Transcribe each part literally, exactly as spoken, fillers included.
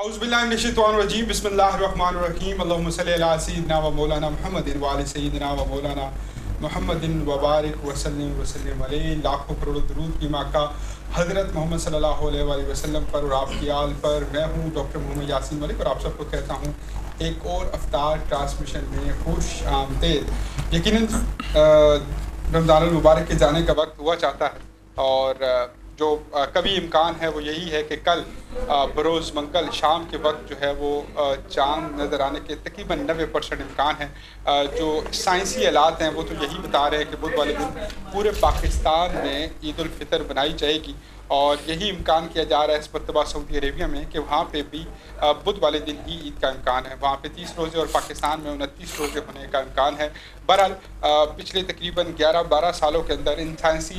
औज़ुबिल्लाहिमिनश्शैतानिर्रजीम बिस्मिल्लाहिर्रहमानिर्रहीम अल्लाहुम्मा सल्लि अला सय्यिदिना व मौलाना मुहम्मदिन व अली सय्यिदिना व मौलाना मुहम्मदिन व बारिक वसल्लम वसल्लम अलैहि। लाखों करोड़ों दुरूद की माँ का हज़रत मोहम्मद सल्लल्लाहु अलैहि वसल्लम पर और आपकी आल पर। मैं हूँ डॉक्टर मोहम्मद यासिन मलिक और आप सबको कहता हूँ एक और अफ्तार ट्रांसमिशन में खुश आमदेद। यकीनन रमज़ानुल मुबारक के जाने का वक्त हुआ चाहता है और जो कभी इम्कान है वो यही है कि कल बरोज़ मंगल शाम के वक्त जो है वो चाँद नज़र आने के तकरीबन नबे परसेंट इम्कान है। जो साइंसी आलात हैं वो तो यही बता रहे हैं कि बुध वाले दिन पूरे पाकिस्तान में ईद उल फितर बनाई जाएगी और यही इम्कान किया जा रहा है इस मरतबा सऊदी अरेबिया में कि वहाँ पे भी बुध वाले दिन ही ईद का इम्कान है। वहाँ पे तीस रोज़े और पाकिस्तान में उनतीस रोज़े होने का इम्कान है। बहरहाल पिछले तकरीबन ग्यारह बारह सालों के अंदर इन साइंसी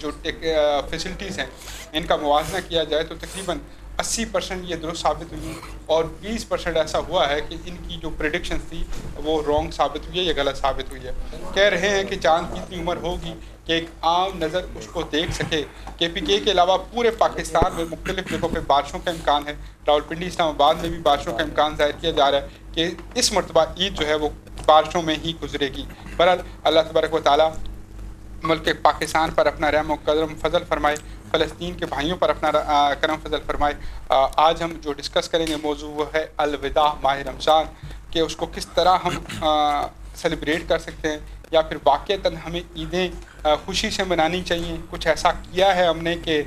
जो फैसिलिटीज़ हैं इनका मुवाजना किया जाए तो तकरीबन अस्सी परसेंट ये दुरुस्त साबित हुई और बीस परसेंट ऐसा हुआ है कि इनकी जो प्रडिक्शन थी वो रॉन्ग साबित हुई है, ये गलत साबित हुई है। कह रहे हैं कि चांद की इतनी उम्र होगी कि एक आम नज़र उसको देख सके। के पी के के अलावा पूरे पाकिस्तान में मुख्तलिफ़ जगहों पर बारिशों का इम्कान है। रावलपिंडी इस्लामाबाद में भी बारिशों का इम्कान ज़ाहिर किया जा रहा है कि इस मरतबा ईद जो है वो बारिशों में ही गुजरेगी। बहरहाल अल्लाह तबारक व तआला मुल्क पाकिस्तान पर अपना रहम करम फजल फरमाए, फ़लस्तीन के भाइयों पर अपना करम फजल फरमाए। आज हम जो डिस्कस करेंगे मौजू है अलविदा माह रमज़ान के, उसको किस तरह हम सेलिब्रेट कर सकते हैं या फिर वाक़तन हमें ईदें खुशी से मनानी चाहिए। कुछ ऐसा किया है हमने कि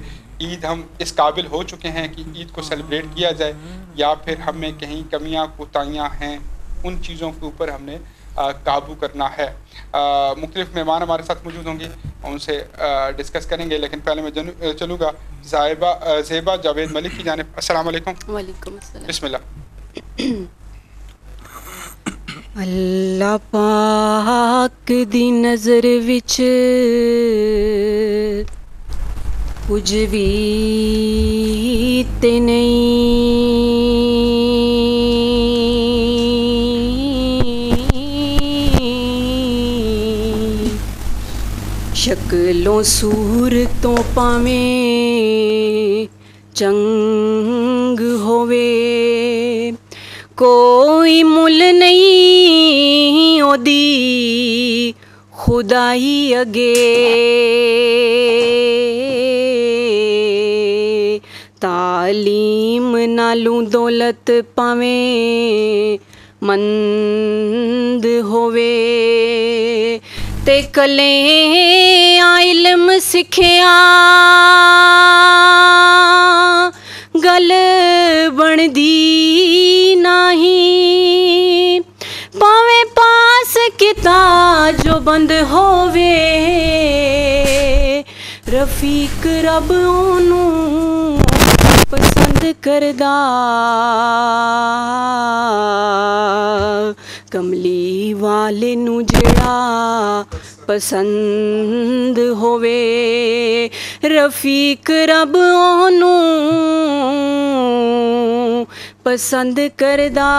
ईद हम इस काबिल हो चुके हैं कि ईद को सेलिब्रेट किया जाए या फिर हमें कहीं कमियां कोताहियां हैं, उन चीज़ों के ऊपर हमने काबू करना है। मुख्तलिफ मेहमान हमारे साथ मौजूद होंगे, उनसे डिस्कस करेंगे, लेकिन पहले मैं चलूँगा ज़ैबा ज़ैबा जावेद मलिक की जानिब। अस्सलाम वालेकुम। वालेकुम अस्सलाम। बिस्मिल्लाह। अल्लाह पाक दी नज़र विच कुछ भी ते नहीं, शक्लों सूरतों पावें चंग होवे, कोई मुल नहीं ओदी खुदाई अगे। तालीम नालू दौलत पावें मंद होवे, ते कले इल्म सिखया गल बनदी नहीं। भावें पास किता जो बंद होवे, रफीक रब ओनू पसंद करदा। कमली वाले नू जड़ा पसंद होवे, रफीक रब ओनू पसंद करदा।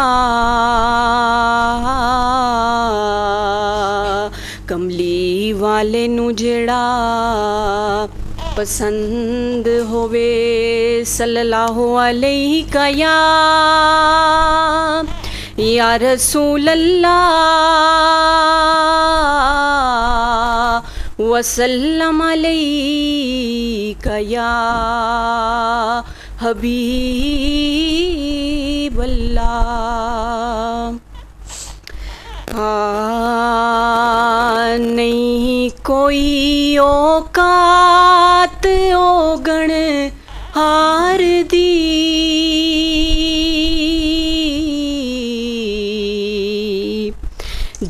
कमली वाले नू जड़ा पसंद होवे, सल्लल्लाहु अलैहि का या या रसूल अल्लाह वसल्लम अलैका या हबीब अल्लाह। आ नहीं कोई औकात ओगण हार दी,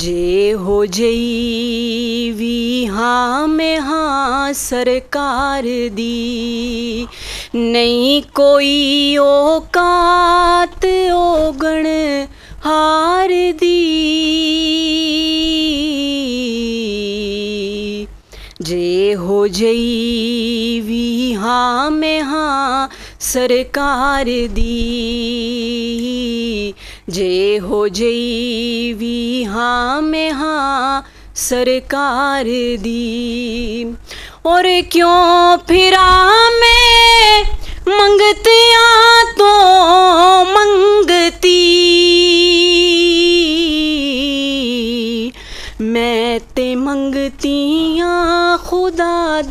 जे हो जई वी हाँ में हाँ सरकार दी। नहीं कोई औकात ओगण हार दी, जे हो जई वी हाँ में हाँ सरकार दी, जे हो जई वी हाँ में हाँ सरकार दी। और क्यों फिरा मैं मंगतियाँ तो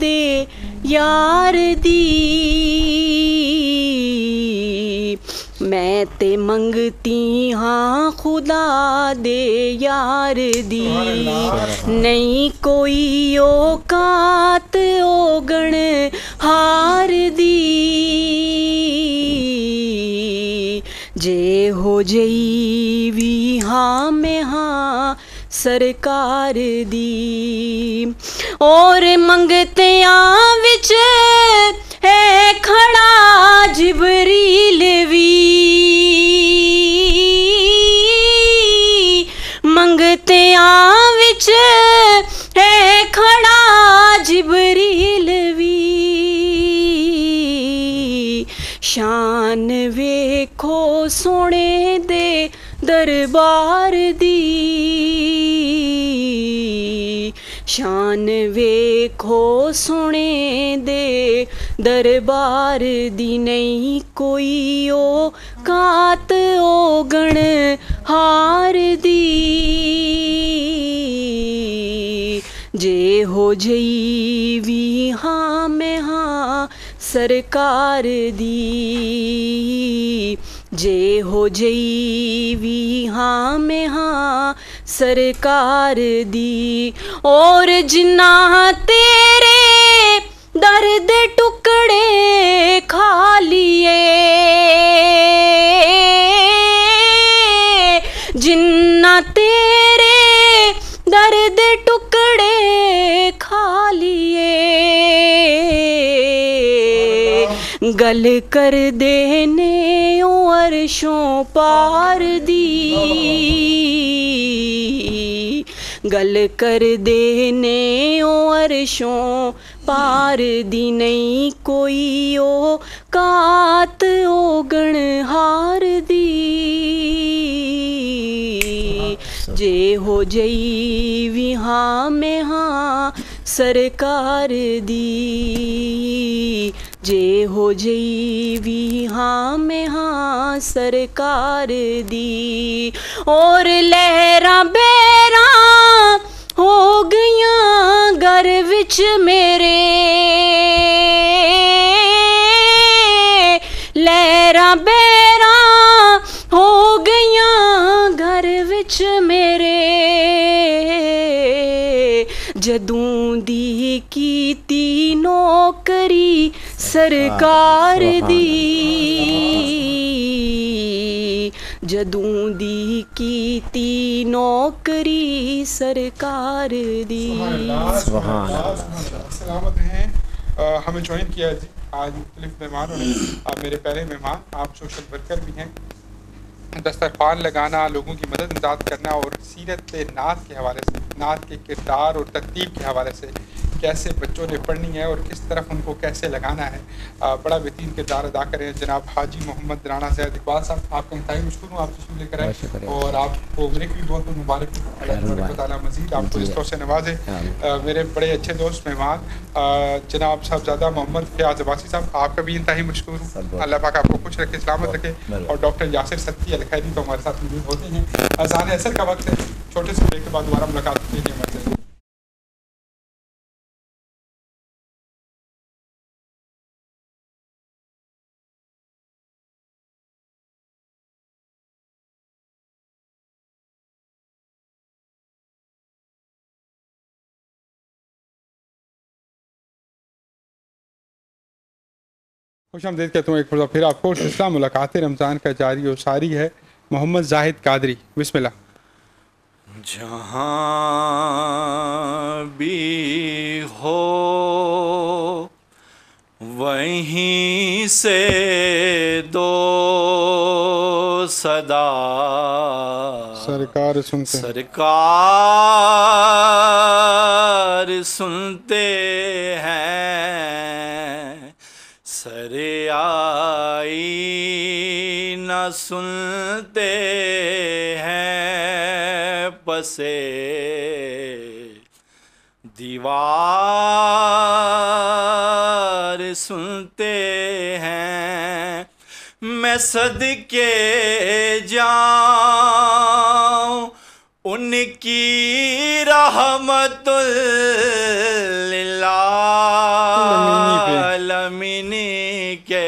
दे यार दी, मैं ते मंगती हाँ खुदा दे यार दी। नहीं कोई औकात ओगण हार दी, जे हो जई वी हाँ में हाँ सरकार दी। और मंगतियाँ विच है खड़ा जिबरील वी, मंगतियाँ विच है खड़ा जिबरील वी। शान वेखो सोने दे दरबार दी, शान वेखो सुने दे दरबार दी। नहीं कोई ओ कात ओ गण हार दी, जे हो जई वी हाँ में हाँ सरकार दी, जे हो जई वी हाँ में हाँ सरकार दी। और जिन्ना तेरे दर दे टुकड़े खा लिए, जिन्ना तेरे दर दे टुकड़े खा लिए, गल कर देने अर्शों पार दी, गल कर देने अर्शों पार दी। नहीं कोई ओ कात ओ गण हार दी, जे हो जई वी हाँ में हाँ सरकार दी, जे हो जई वी हाँ में हाँ सरकार दी। और लहरा बैरा हो गया घर विच मेरे, लहरा बैरा हो गया घर विच मेरे। जदों दी कीती नौकरी सरकार दी, जदों दी कीती नौकरी सरकार दी। सलामत हैं, हमें ज्वाइन किया आज मुख्तलिफ मेहमानों ने। आप मेरे पहले मेहमान, आप सोशल वर्कर भी हैं। दस्तरखान लगाना, लोगों की मदद इंजाद करना और सीरत नात के हवाले से, नात के किरदार और तरतीब के हवाले से कैसे बच्चों ने पढ़नी है और किस तरफ उनको कैसे लगाना है, आ, बड़ा बेहतरीन किरदार अदा करें जनाब हाजी मोहम्मद राना जैद इकबाल साहब। आपका इंतहाई मशहूर हूँ, आप तशरीफ लेकर आए और आपको मेरे भी बहुत बहुत मुबारक, मजीद आपको इस तौर से नवाजे। मेरे बड़े अच्छे दोस्त मेहमान जनाब साहबजादा मोहम्मद फ्याजबासी साहब, आपका भी इंतहाई मशहूर हूँ, अल्लाह पाक आपको खुश रखे, सलामत रखे। और डॉक्टर यासिर सत्तीलैदी तो हमारे साथ मौजूद होते हैं। अज़ान असर का वक्त है, छोटे से ब्रेक के बाद दोबारा मुलाकात के लिए मत जाइए। खुश आमदीद कहता हूँ एक बार फिर आपको। सिलसिला मुलाकात रमज़ान का जारी और सारी है। मोहम्मद जाहिद कादरी, बिस्मिल्लाह। जहाँ भी हो वहीं से दो सदा सरकार सुनते, सरकार सुनते हैं, सरे आई न सुनते हैं, पसे दीवार सुनते हैं। मैं सदके जाऊं उनकी रहमतुल लिल आलमीन के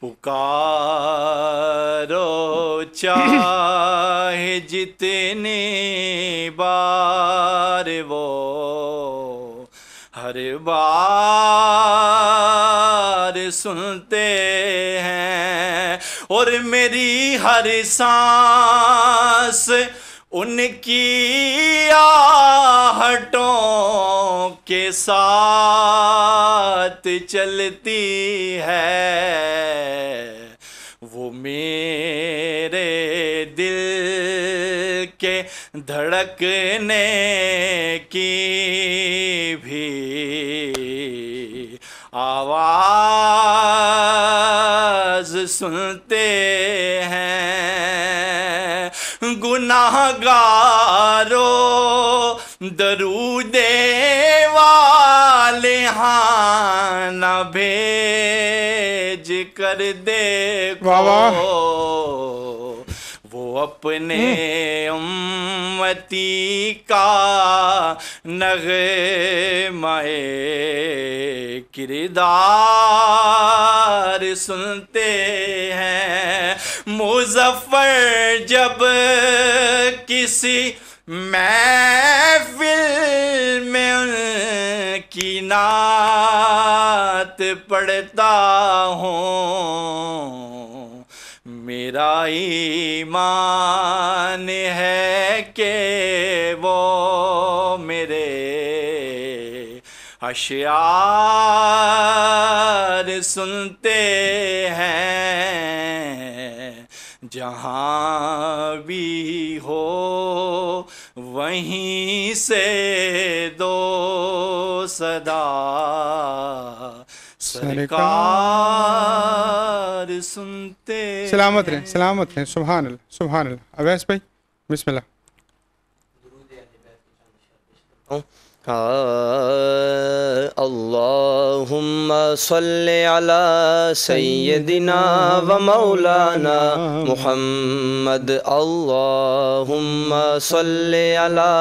पुकारो चाहे जितने बार वो हर बार सुनते हैं और मेरी हर सांस उनकी आहटों के साथ चलती है। वो मेरे दिल के धड़कने की भी आवाज़ सुनते हैं। गुनाहगारों दरूदे वाले हाँ न भेज कर देखो वो अपने उम्मती का नगमे किरदार सुनते हैं। मुजफ्फर जब किसी महफिल में उनकी नात पढ़ता हूँ मेरा ईमान है कि वो मेरे अशआर सुनते हैं। जहाँ भी हो वहीं से दो सदा सरकार सुनते। सलामत रहें, सलामत रहें। सुभान अल्लाह, सुभान अल्लाह। अवैस भाई बिस्मिल्लाह। अल्लाहुम्मा सल्लि अला सय्यदिना व मौलाना मुहम्मद। अल्लाहुम्मा सल्लि अला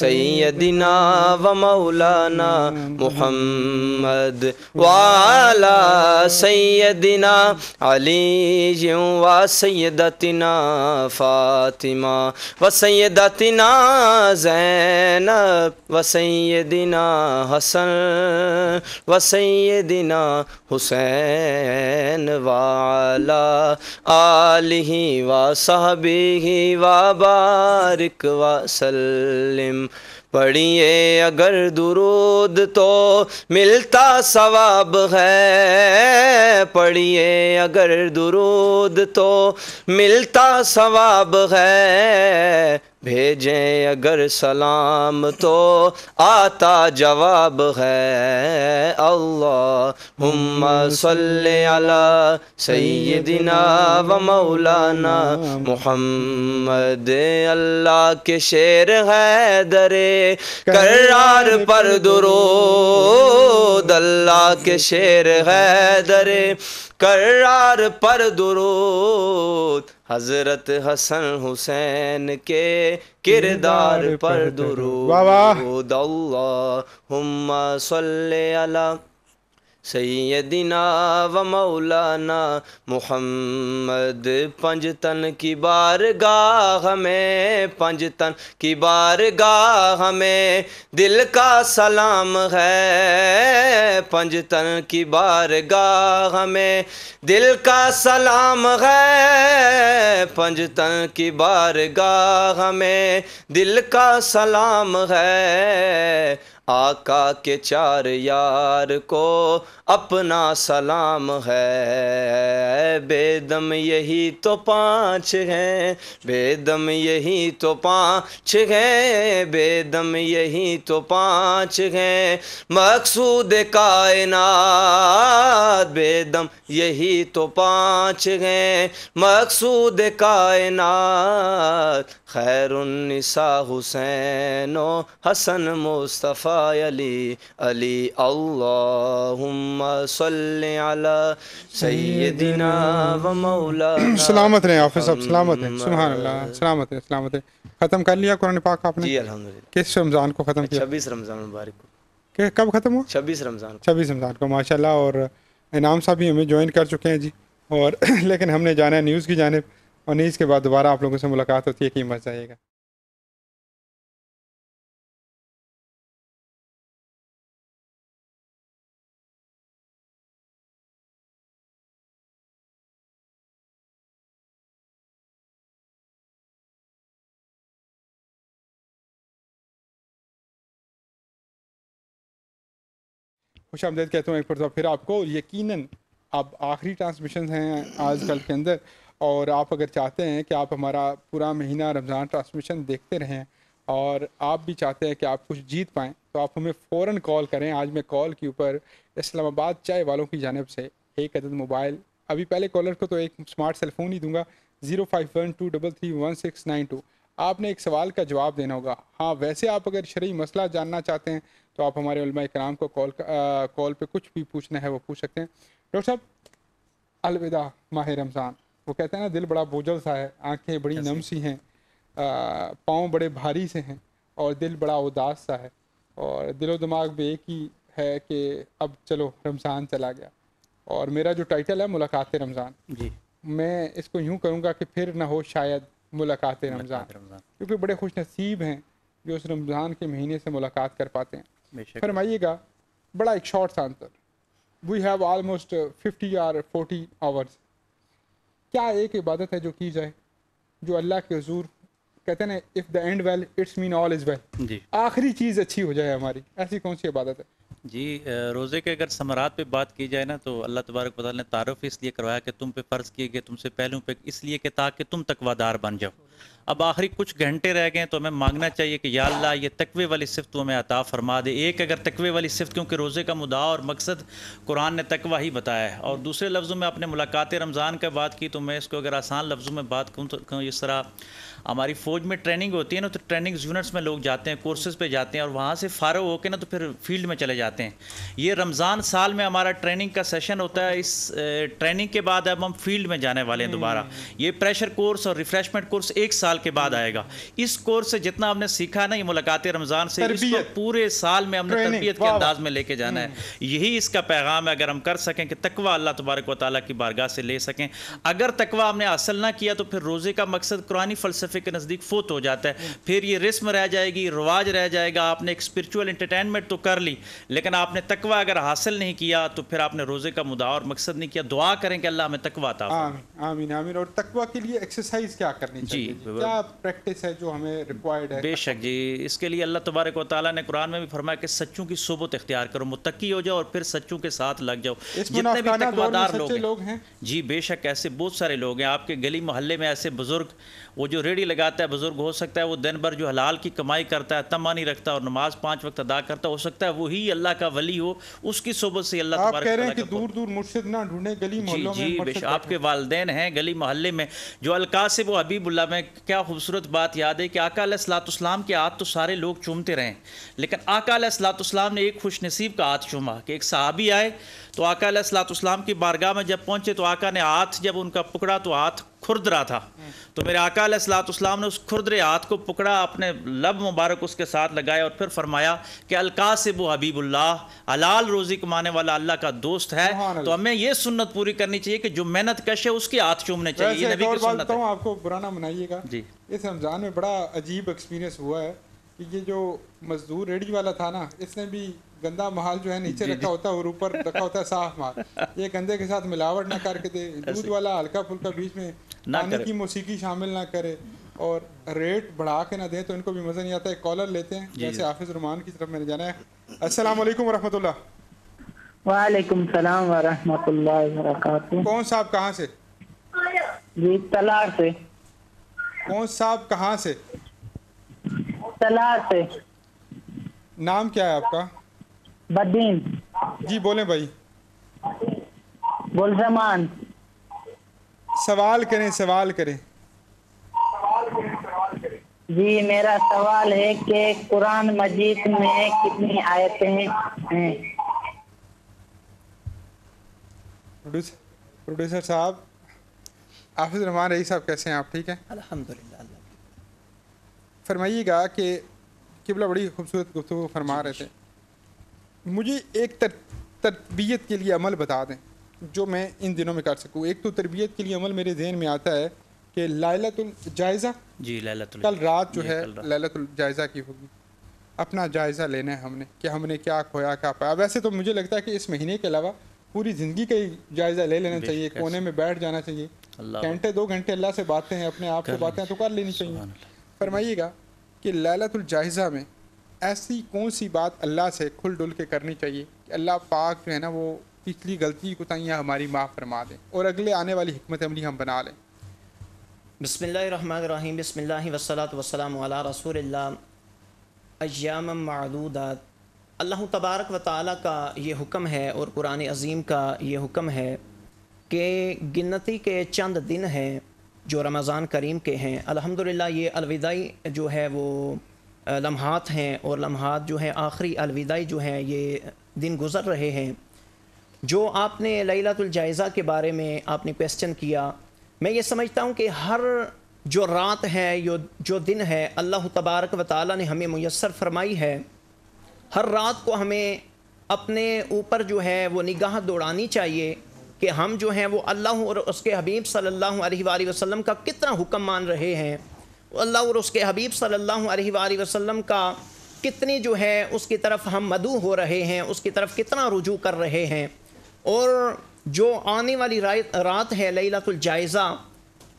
सय्यदिना व मौलाना मुहम्मद व अला सय्यदिना अली व सय्यदतिना फातिमा व सय्यदतिना ज़ैनब व सय्यदिना हसन व सय्यदिना हुसैन व अला आलिही व सहबिही व बारिक व सल्लिम। पढ़िए अगर दुरूद तो मिलता सवाब है, पढ़िए अगर दुरूद तो मिलता सवाब है, भेजें अगर सलाम तो आता जवाब है। अल्लाहुम्मा सल्लि अला सय्यदिना व मौलाना मुहम्मद। अल्लाह के शेर है दरे करार पर दुरूद, अल्लाह के शेर है दरे करार पर दुरूद, हजरत हसन हुसैन के किरदार पर दुरूद। अल्लाहुम्मा सल्लि अला सय्यदिना व मौलाना मुहम्मद। पंजतन की बारगाह में, पंजतन की बारगाह में दिल का सलाम है, पंजतन की बारगाह में दिल का सलाम है, पंजतन की बारगाह में दिल का सलाम है। आका के चार यार को अपना सलाम है, बेदम यही तो पाँच हैं, बेदम यही तो पाँच हैं, बेदम यही तो पाँच हैं, मकसूद कायनात, बेदम यही तो पाँच हैं, मकसूद कायनात। खैरुन निसा हुसैनो हसन मुस्तफ़ा अली अली। अल्लाहुम्मा सल्लि अला सय्यदिना सलामत रहे हाफिज़ साहब, सलामत रहे, सुभान अल्लाह, सलामत रहे, सलामत रहे। ख़त्म कर लिया कुरान पाक आपने? जी अल्हम्दुलिल्लाह। किस रमज़ान को ख़त्म किया? छब्बीस रमज़ान मुबारक। कब ख़त्म हुआ? छब्बीस रमज़ान। छब्बीस रमज़ान को, माशाल्लाह। और इनाम साहब भी हमें ज्वाइन कर चुके हैं जी, और लेकिन हमने जाना है न्यूज़ की जानिब, और न्यूज़ के बाद दोबारा आप लोगों से मुलाकात होती है कि मज़ा आएगा। खुश आमदीद कहता हूँ एक बार फिर आपको। यकीनन आप आखिरी ट्रांसमिशन हैं आजकल के अंदर, और आप अगर चाहते हैं कि आप हमारा पूरा महीना रमज़ान ट्रांसमिशन देखते रहें और आप भी चाहते हैं कि आप कुछ जीत पाएँ, तो आप हमें फ़ौरन कॉल करें। आज मैं कॉल के ऊपर इस्लामाबाद चाय वालों की जानिब से एक अदद मोबाइल, अभी पहले कॉलर को तो एक स्मार्ट सेल फ़ोन ही दूँगा, zero five one two double three one six nine two. आपने एक सवाल का जवाब देना होगा। हाँ, वैसे आप अगर शरई मसला जानना चाहते हैं तो आप हमारे उलमा इकराम को कॉल कॉल पे कुछ भी पूछना है वो पूछ सकते हैं। डॉक्टर साहब, अलविदा माह रमज़ान। वो कहते हैं ना, दिल बड़ा बोझल सा है, आंखें बड़ी नम सी हैं, पाँव बड़े भारी से हैं और दिल बड़ा उदास सा है, और दिलो दिमाग भी एक ही है कि अब चलो रमज़ान चला गया। और मेरा जो टाइटल है मुलाकात रमज़ान जी, मैं इसको यूँ करूँगा कि फिर ना हो शायद मुलाकात रमज़ान, क्योंकि बड़े खुश नसीब हैं जो उस रमज़ान के महीने से मुलाकात कर पाते हैं। फरमाइएगा, बड़ा एक short answer, we have almost fifty or forty hours, क्या एक इबादत है जो की जाए जो अल्लाह के हुजूर, कहते हैं ना, if the end well it's mean all is well जी, आखिरी चीज़ अच्छी हो जाए हमारी, ऐसी कौन सी इबादत है जी? रोज़े के अगर समरात पे बात की जाए ना, तो अल्लाह तबारक व तआला ने तारुफ इसलिए करवाया कि तुम पे फ़र्ज़ किए गए तुमसे पहलू पे, इसलिए कि ताकि तुम तकवादार बन जाओ। अब आखिरी कुछ घंटे रह गए, तो हमें मांगना चाहिए कि या अल्लाह ये तकवे वाली सिफ़त हमें अता फ़रमा दे। एक अगर तकवे वाली सिफ़त, क्योंकि रोज़े का मुद्दा और मकसद कुरान ने तकवा ही बताया है, और दूसरे लफ्ज़ों में आपने मुलाकात रमज़ान का बात की, तो मैं इसको अगर आसान लफ्ज़ों में बात कहूँ तो इस तरह हमारी फ़ौज में ट्रेनिंग होती है ना, तो ट्रेनिंग यूनिट्स में लोग जाते हैं, कोर्सेज़ पे जाते हैं, और वहाँ से फ़ारग होकर ना तो फिर फील्ड में चले जाते हैं। ये रमज़ान साल में हमारा ट्रेनिंग का सेशन होता है, इस ट्रेनिंग के बाद अब हम फील्ड में जाने वाले हैं दोबारा। ये प्रेशर कोर्स और रिफ़्रेशमेंट कोर्स एक साल के बाद आएगा। इस कोर्स से जितना हमने सीखा ना, ये मुलाकात रमज़ान से, इसको पूरे साल में हमने तरबियत के अंदाज में लेके जाना है। यही इसका पैगाम है, अगर हम कर सकें कि तकवा अल्लाह तबारक व तआला की बारगाह से ले सकें। अगर तकवा हमने हासिल ना किया तो फिर रोज़े का मकसद कुरानी फ़लसफ़े के नज़दीक फोत हो जाता है, फिर ये रिस्म रह जाएगी, रवाज रह जाएगा। आपने एक स्पिरिचुअल इंटरटेनमेंट तो कर ली, लेकिन आपने तकवा अगर हासिल नहीं किया तो फिर आपने रोज़े का मुद्दा और मकसद नहीं किया। दुआ करें कि अल्लाह हमें तकवा अता फरमाए। आमीन आमीन। और तकवा के लिए एक्सरसाइज क्या करनी चाहिए? क्या प्रैक्टिस है जो हमें रिक्वायर्ड है? बेशक जी, इसके लिए अल्लाह तबारक व तआला ने कुरान में भी फरमाया कि सच्चों की सोबत इख्तियार करो, मुत्तकी हो जाओ और फिर सच्चों के साथ लग जाओ। जितने भी तकवादार लोग हैं, लोग हैं जी, बेशक ऐसे बहुत सारे लोग हैं आपके गली मोहल्ले में, ऐसे बुजुर्ग, वो जो रेडी लगाता है बुजुर्ग हो सकता है, वो दिन भर जो हलाल की कमाई करता है, तमा नहीं रखता और नमाज पाँच वक्त अदा करता, हो सकता है वही अल्लाह का वली हो, उसकी सोबत से अल्लाह तबारक दूर दूर मुर्शिद ना ढूंढे गली मोहल्लों में। जी बेशक, आपके वालिदैन हैं गली मोहल्ले में जो अलकासिब व हबीबुल्लाह में, क्या खूबसूरत बात याद है कि आका अलैहिस्सलाम के हाथ तो सारे लोग चूमते रहे, लेकिन आका अलैहिस्सलाम ने एक खुशनसीब का हाथ चूमा कि एक सहाबी आए, तो आका अलैहिस्सलाम की बारगाह में जब पहुंचे तो आका ने हाथ जब उनका पकड़ा तो हाथ खुरदरा था, तो मेरे आका अलैहिस्सलाम ने उस खुरदरे हाथ को पकड़ा, अपने लब मुबारक उसके साथ लगाया और फिर फरमाया कि अलकासिब हबीबुल्लाह, हलाल रोज़ी कमाने वाला अल्लाह का दोस्त है। तो हमें ये सुन्नत पूरी करनी चाहिए कि जो मेहनत कश है उसके हाथ चूमने चाहिए, ये नबी की सुन्नत है। आपको बुराना मनाइएगा जी, इस रमज़ान में बड़ा अजीब एक्सपीरियंस हुआ है कि ये जो मजदूर रेडी वाला था ना, इसने भी गंदा माल जो है नीचे रखा होता है और ऊपर रखा होता है साफ माल, ये गंदे के साथ मिलावट ना करके दे, दूध वाला हल्का फुल्का बीच में पानी की मौसीकी शामिल ना करे, और रेट बढ़ा के ना दे, तो इनको भी मज़ा नहीं आता है। कॉलर लेते हैं, जैसे हाफिज रहमान की तरफ मैंने जाना है। अस्सलाम वालेकुम वरहमतुल्लाह। वालेकुम सलाम वरहमतुल्लाह वबरकातुह। कौन साहब कहाँ से? जी तलार से। कौन साहब कहाँ से? तलार से। नाम क्या है आपका? बदीन। जी बोले भाई। गुलजमान। सवाल करें, सवाल करें जी। मेरा सवाल है कि कुरान मजीद में कितनी आयतें हैं? प्रोड्यूसर साहब हाफिज़ रहमान रही साहब, कैसे हैं आप? ठीक हैं अल्हम्दुलिल्लाह। फरमाइएगा कि किबला बड़ी खूबसूरत गुफ्तगू फरमा रहे थे, मुझे एक तर, तरबियत के लिए अमल बता दें जो मैं इन दिनों में कर सकूँ। एक तो तरबियत के लिए अमल मेरे जहन में आता है कि लैलतुल जायज़ा, जी लैलतुल, कल रात जो है लैलतुल जायज़ा की होगी, अपना जायज़ा लेना है हमने कि हमने क्या खोया क्या पाया। वैसे तो मुझे लगता है कि इस महीने के अलावा पूरी ज़िंदगी का ही जायज़ा ले लेना चाहिए, कोने में बैठ जाना चाहिए, घंटे दो घंटे अल्लाह से बातें हैं, अपने आप से बातें तो कर लेनी चाहिए। फरमाइएगा कि लैलतुल जायज़ा में ऐसी कौन सी बात अल्लाह से खुल डुल के करनी चाहिए कि अल्लाह पाक जो है ना वो पिछली गलती कोताहियाँ हमारी माफ़ फरमा दें और अगले आने वाली हिकमत अमली हम बना लें। बिस्मिल्लाहिर्रहमानिर्रहीम, बिस्मिल्लाहि वस्सलातु वस्सलामु अला रसूलिल्लाह। अय्यामम मअदूदात, अल्लाह तबारक व तआला का ये हुक्म है और कुरान अज़ीम का ये हुक्म है कि गिनती के चंद दिन हैं जो रमज़ान करीम के हैं। अल्हम्दुलिल्लाह ये अलविदाई जो है वो लम्हात हैं और लम्हात जो हैं आखिरी अलविदाई जो हैं, ये दिन गुज़र रहे हैं। जो आपने लैलतुल जायज़ा के बारे में आपने क्वेश्चन किया, मैं ये समझता हूँ कि हर जो रात है यो जो दिन है अल्लाह तबारक व तआला ने हमें मुयस्सर फरमाई है। हर रात को हमें अपने ऊपर जो है वो निगाह दौड़ानी चाहिए कि हम जो हैं वो अल्लाह और उसके हबीब सल्लल्लाहु अलैहि वसल्लम का कितना हुक्म मान रहे हैं, अल्लाह और उसके हबीब सल्लल्लाहु अलैहि वसल्लम का कितनी जो है उसकी तरफ हम मदू हो रहे हैं, उसकी तरफ कितना रुजू कर रहे हैं। और जो आने वाली रात है लैलतुल जायज़ा,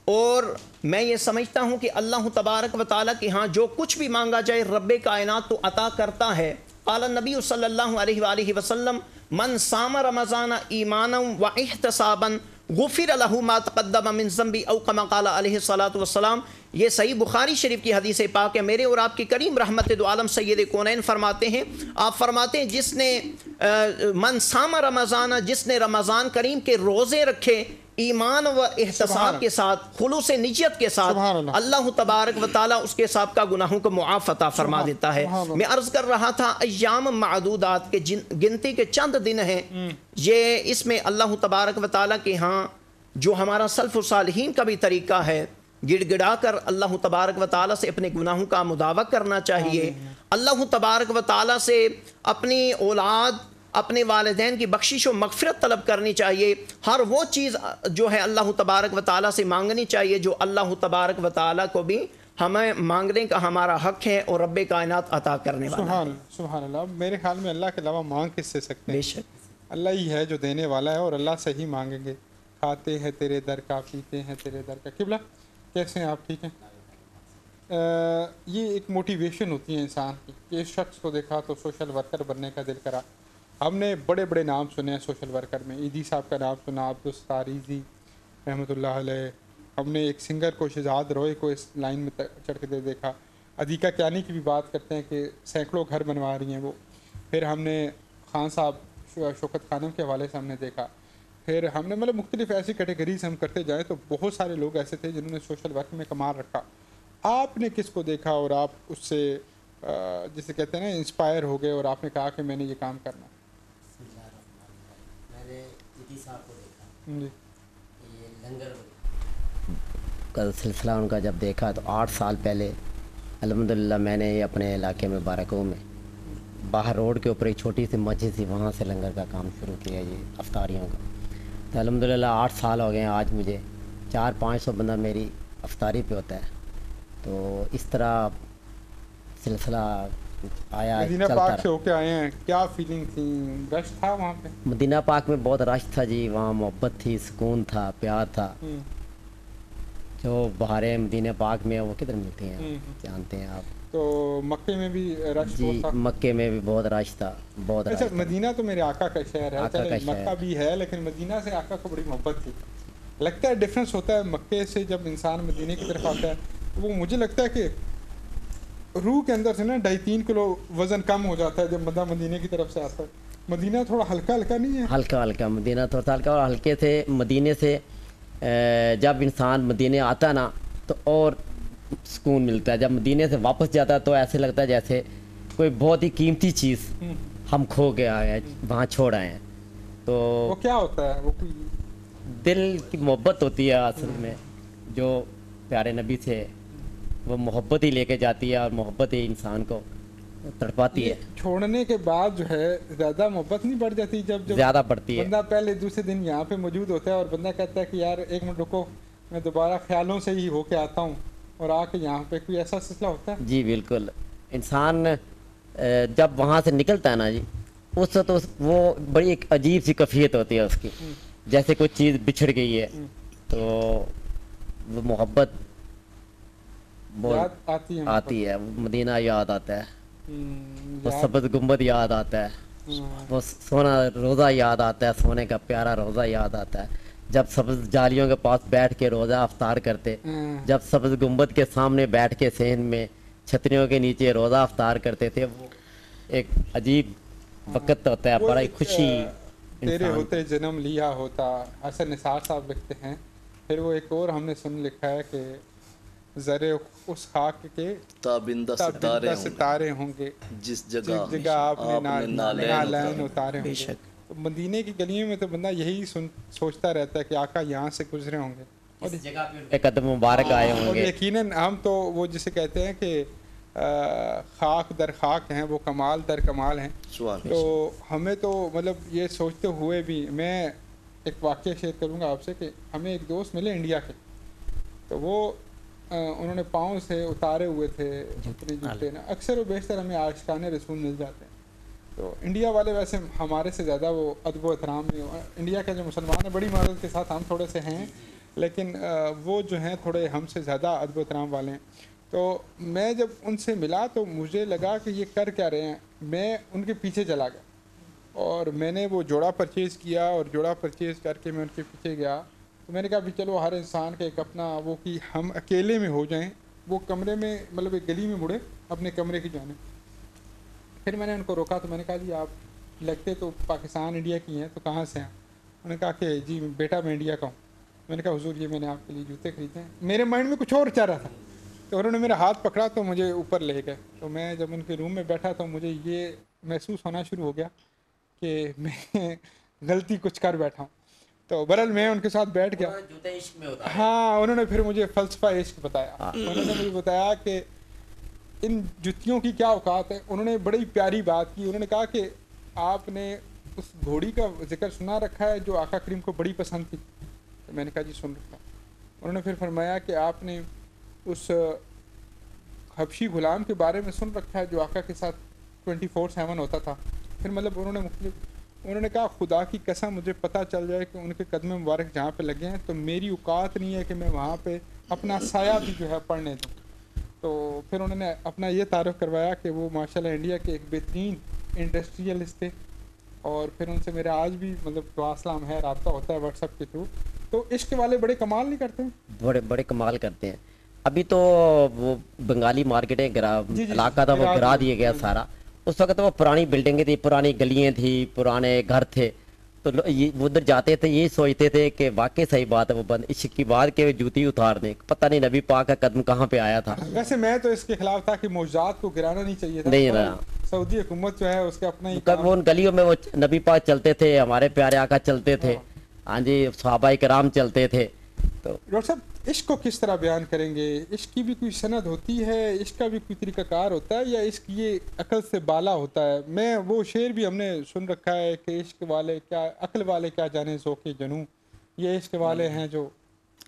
और मैं ये समझता हूँ कि अल्लाह तबारक व तआला के यहाँ जो कुछ भी मांगा जाए रब्बे कायनात तो अता करता है। क़ाला नबी सल्लल्लाहु अलैहि वसल्लम, मन साम रमज़ान ईमानम व इहतसाबन गुफ़िर लहू मा तक़द्दम मिन ज़ंबी औ कमा क़ाल अलैहि सलातु वस्सलाम। ये सही बुखारी शरीफ की हदीस पाक है। मेरे और आपके करीम रहमत दो आलम सैयद कौनैन फरमाते हैं, आप फरमाते हैं जिसने मन साम रमज़ान, जिसने रमज़ान करीम के रोज़े रखे ईमान व एहतसाब के साथ, खुलूस नियत के साथ, अल्लाह तबारक व तआला उसके साथ का गुनाहों को मुआफ़ अता फरमा देता है। मैं अर्ज़ कर रहा था अय्याम मादूदात के गिनती के चंद दिन हैं, ये इसमें अल्लाह तबारक व तआला के यहाँ जो हमारा सल्फ़ सालिहीन का भी तरीका है, गिड़गिड़ा कर अल्लाह तबारक व तआला से अपने गुनाहों का मुदावा करना चाहिए, अल्लाह तबारक व तआला से अपनी औलाद, अपने वालिदैन की बख्शिश और मगफिरत तलब करनी चाहिए। हर वो चीज़ जो है अल्लाह तबारक व तआला से मांगनी चाहिए जो अल्लाह तबारक व तआला को भी हमें मांगने का हमारा हक है और रब्बे कायनात अता करने वाला। सुभान सुभान अल्लाह। मेरे ख्याल में अल्लाह के अलावा मांग किससे सकते हैं? बेशक अल्लाह ही है जो देने वाला है और अल्लाह से ही मांगेंगे। खाते हैं तेरे दर का, पीते हैं तेरे दर का। किबला कैसे हैं आप? ठीक हैं। ये एक मोटिवेशन होती है इंसान की कि इस शख्स को देखा तो सोशल वर्कर बनने का दिल करा। हमने बड़े बड़े नाम सुने हैं सोशल वर्कर में, इदी साहब का नाम सुना, अब्दुल सारीजी रहमतुल्लाह अलैह, हमने एक सिंगर को शहजाद रॉय को इस लाइन में चढ़ते देखा। अदीका क्यानी की भी बात करते हैं कि सैकड़ों घर बनवा रही हैं वो। फिर हमने खान साहब शोकत खानम के हवाले से हमने देखा। फिर हमने मतलब मुख्तलिफ़ ऐसी कैटेगरीज हम करते जाएँ तो बहुत सारे लोग ऐसे थे जिन्होंने सोशल वर्क में कमाल रखा। आपने किसको देखा और आप उससे जिसे कहते हैं ना इंस्पायर हो गए और आपने कहा कि मैंने ये काम करना? इदी साहब को देखा, ये लंगर का सिलसिला उनका जब देखा तो आठ साल पहले अल्हम्दुलिल्लाह मैंने अपने इलाके में बारकों में बाहर रोड के ऊपर एक छोटी सी मस्जिद थी, वहाँ से लंगर का काम शुरू किया, ये अफ्तारियों का। तो अल्हम्दुलिल्लाह आठ साल हो गए हैं, आज मुझे चार पाँच सौ बंदा मेरी अफ्तारी पे होता है। तो इस तरह सिलसिला आया, मदीना पाक से होके आए हैं। क्या फीलिंग थी? रश था वहाँ पे? मदीना पाक में बहुत रश था जी, वहाँ मोहब्बत थी, सुकून था, प्यार था। जो बहारें मदीना पाक में वो किधर मिलती हैं, जानते हैं आप। तो मक्के में भी रश था? मक्के में भी बहुत रश था, बहुत। अच्छा, मदीना तो मेरे आका का शहर है, चले मक्का भी है, लेकिन मदीना से आका को बड़ी मोहब्बत थी। लगता है डिफरेंस होता है मक्के से जब इंसान मदीने की तरफ आता है, वो मुझे लगता है कि रूह के अंदर से ना ढाई तीन किलो वजन कम हो जाता है जब बंदा मदीने की तरफ से आता है। मदीना थोड़ा हल्का हल्का नहीं है? हल्का हल्का मदीना थोड़ा हल्का और हल्के से मदीने से जब इंसान मदीने आता ना तो और सुकून मिलता है। जब मदीने से वापस जाता है तो ऐसे लगता है जैसे कोई बहुत ही कीमती चीज़ हम खो के आए हैं, वहाँ छोड़ आए हैं। तो वो क्या होता है? वो दिल की मोहब्बत होती है असल में, जो प्यारे नबी से वो मोहब्बत ही लेके जाती है और मोहब्बत ही इंसान को तड़पाती है। छोड़ने के बाद जो है ज़्यादा मोहब्बत नहीं बढ़ जाती? जब जब ज़्यादा बढ़ती है। बंदा पहले दूसरे दिन यहाँ पे मौजूद होता है और बंदा कहता है कि यार एक मिनट रुको, मैं दोबारा ख्यालों से ही होके आता हूँ, और आके यहाँ पे कोई ऐसा सिलसिला होता है। जी बिल्कुल, इंसान जब वहाँ से निकलता है ना जी, उस वक्त तो वो बड़ी एक अजीब सी कैफियत होती है उसकी, जैसे कोई चीज़ बिछड़ गई है, तो वो मोहब्बत आती है, आती है। मदीना याद आता है, वो सबज गुम्बद याद आता है, वो सोना रोज़ा याद आता है, सोने का प्यारा रोज़ा याद आता है। जब सबज जालियों के पास बैठ के रोज़ा अफ्तार करते, जब सबज गुम्बद के सामने बैठ के सहन में छतरियों के नीचे रोज़ा अफ्तार करते थे, वो एक अजीब वक़्त होता है, बड़ा खुशी। तेरे होते जन्म लिया होता, हसन निसार साहब लिखते हैं। फिर वो एक और हमने सुन लिखा है कि ज़रे उस खाक के ताबिंदा सितारे सितारे होंगे जिस जगह जिस जगह आपने नालैन उतारे होंगे। तो मदीने की गलियों में तो बंदा यही सुन सोचता रहता है कि आका यहाँ से गुजरे होंगे और इस जगह पे एक कदम मुबारक आए होंगे। और यकीनन हम तो वो जिसे कहते हैं कि खाक दर खाक हैं, वो कमाल दर कमाल हैं। तो हमें तो मतलब ये सोचते हुए भी, मैं एक वाक़या शेयर करूँगा आपसे कि हमें एक दोस्त मिले इंडिया के, तो वो आ, उन्होंने पाँव से उतारे हुए थे अपने जूते ना। अक्सर वो बेशतर हमें आशिकाने रसूल मिल जाते हैं। तो इंडिया वाले वैसे हमारे से ज़्यादा वो अदब व एहतराम में, इंडिया के जो मुसलमान हैं बड़ी मदद के साथ, हम थोड़े से हैं लेकिन आ, वो जो हैं थोड़े हमसे ज़्यादा अदब व एहतराम वाले हैं। तो मैं जब उनसे मिला तो मुझे लगा कि ये कर क्या रहे हैं, मैं उनके पीछे चला गया और मैंने वो जोड़ा परचेज़ किया और जोड़ा परचेज़ करके मैं उनके पीछे गया। तो मैंने कहा भी चलो हर इंसान का एक अपना वो कि हम अकेले में हो जाएं। वो कमरे में मतलब एक गली में मुड़े अपने कमरे की जाने। फिर मैंने उनको रोका, तो मैंने कहा जी आप लगते तो पाकिस्तान इंडिया की हैं, तो कहाँ से हैं? उन्होंने कहा कि जी बेटा मैं इंडिया का हूँ। मैंने कहा हुजूर ये मैंने आपके लिए जूते ख़रीदे हैं। मेरे माइंड में कुछ और चाह रहा था, तो उन्होंने मेरा हाथ पकड़ा तो मुझे ऊपर ले गए। तो मैं जब उनके रूम में बैठा तो मुझे ये महसूस होना शुरू हो गया कि मैं गलती कुछ कर बैठा हूँ। तो बहरहाल मैं उनके साथ बैठ गया। जूते इश्क में होता है। हाँ, उन्होंने फिर मुझे फ़लसफ़ा इश्क बताया। उन्होंने मुझे बताया कि इन जुतियों की क्या औकात है। उन्होंने बड़ी प्यारी बात की, उन्होंने कहा कि आपने उस घोड़ी का जिक्र सुना रखा है जो आका करीम को बड़ी पसंद थी? तो मैंने कहा जी सुन रखा। उन्होंने फिर फरमाया कि आपने उस हबशी ग़ुलाम के बारे में सुन रखा है जो आका के साथ ट्वेंटी फोर सेवन होता था? फिर मतलब उन्होंने मुख्तलिफ उन्होंने कहा खुदा की कसम मुझे पता चल जाए कि उनके कदम मुबारक जहाँ पे लगे हैं तो मेरी औकात नहीं है कि मैं वहाँ पे अपना साया भी जो है पढ़ने दूँ। तो फिर उन्होंने अपना ये तारुफ करवाया कि वो माशाल्लाह इंडिया के एक बेहतरीन इंडस्ट्रियलिस्ट थे। और फिर उनसे मेरा आज भी मतलब दुआ सलाम है, रब्ता होता है व्हाट्सअप के थ्रू। तो इश्क वाले बड़े कमाल नहीं करते हैं? बड़े बड़े कमाल करते हैं। अभी तो वो बंगाली मार्केटें इलाका था वो गिरा दिया गया सारा। उस वक्त वो पुरानी बिल्डिंगें थी, पुरानी गलियाँ थी, पुराने घर थे। तो ये उधर जाते थे, यही सोचते थे कि वाकई सही बात है, वो बंद इश्क की बात के जूती उतार दें, पता नहीं नबी पाक का कदम कहाँ पे आया था। वैसे मैं तो इसके खिलाफ था कि मौजूदात को गिराना नहीं चाहिए था। नहीं रहा, सऊदी हुकूमत जो है उसका अपना ही काम। वो उन गलियों में वो नबी पाक चलते थे, हमारे प्यारे आका चलते थे, हाँ जी सहाबा कराम चलते थे। तो डॉक्टर साहब इश्क को किस तरह बयान करेंगे? इश्क की भी कोई सनद होती है, इश्क का भी कोई तरीक़ाकार होता है, या इश्क ये अकल से बाला होता है? मैं वो शेर भी हमने सुन रखा है कि इश्क वाले क्या अकल वाले क्या जाने ज़ोक़े जनूं, ये इश्क वाले हैं जो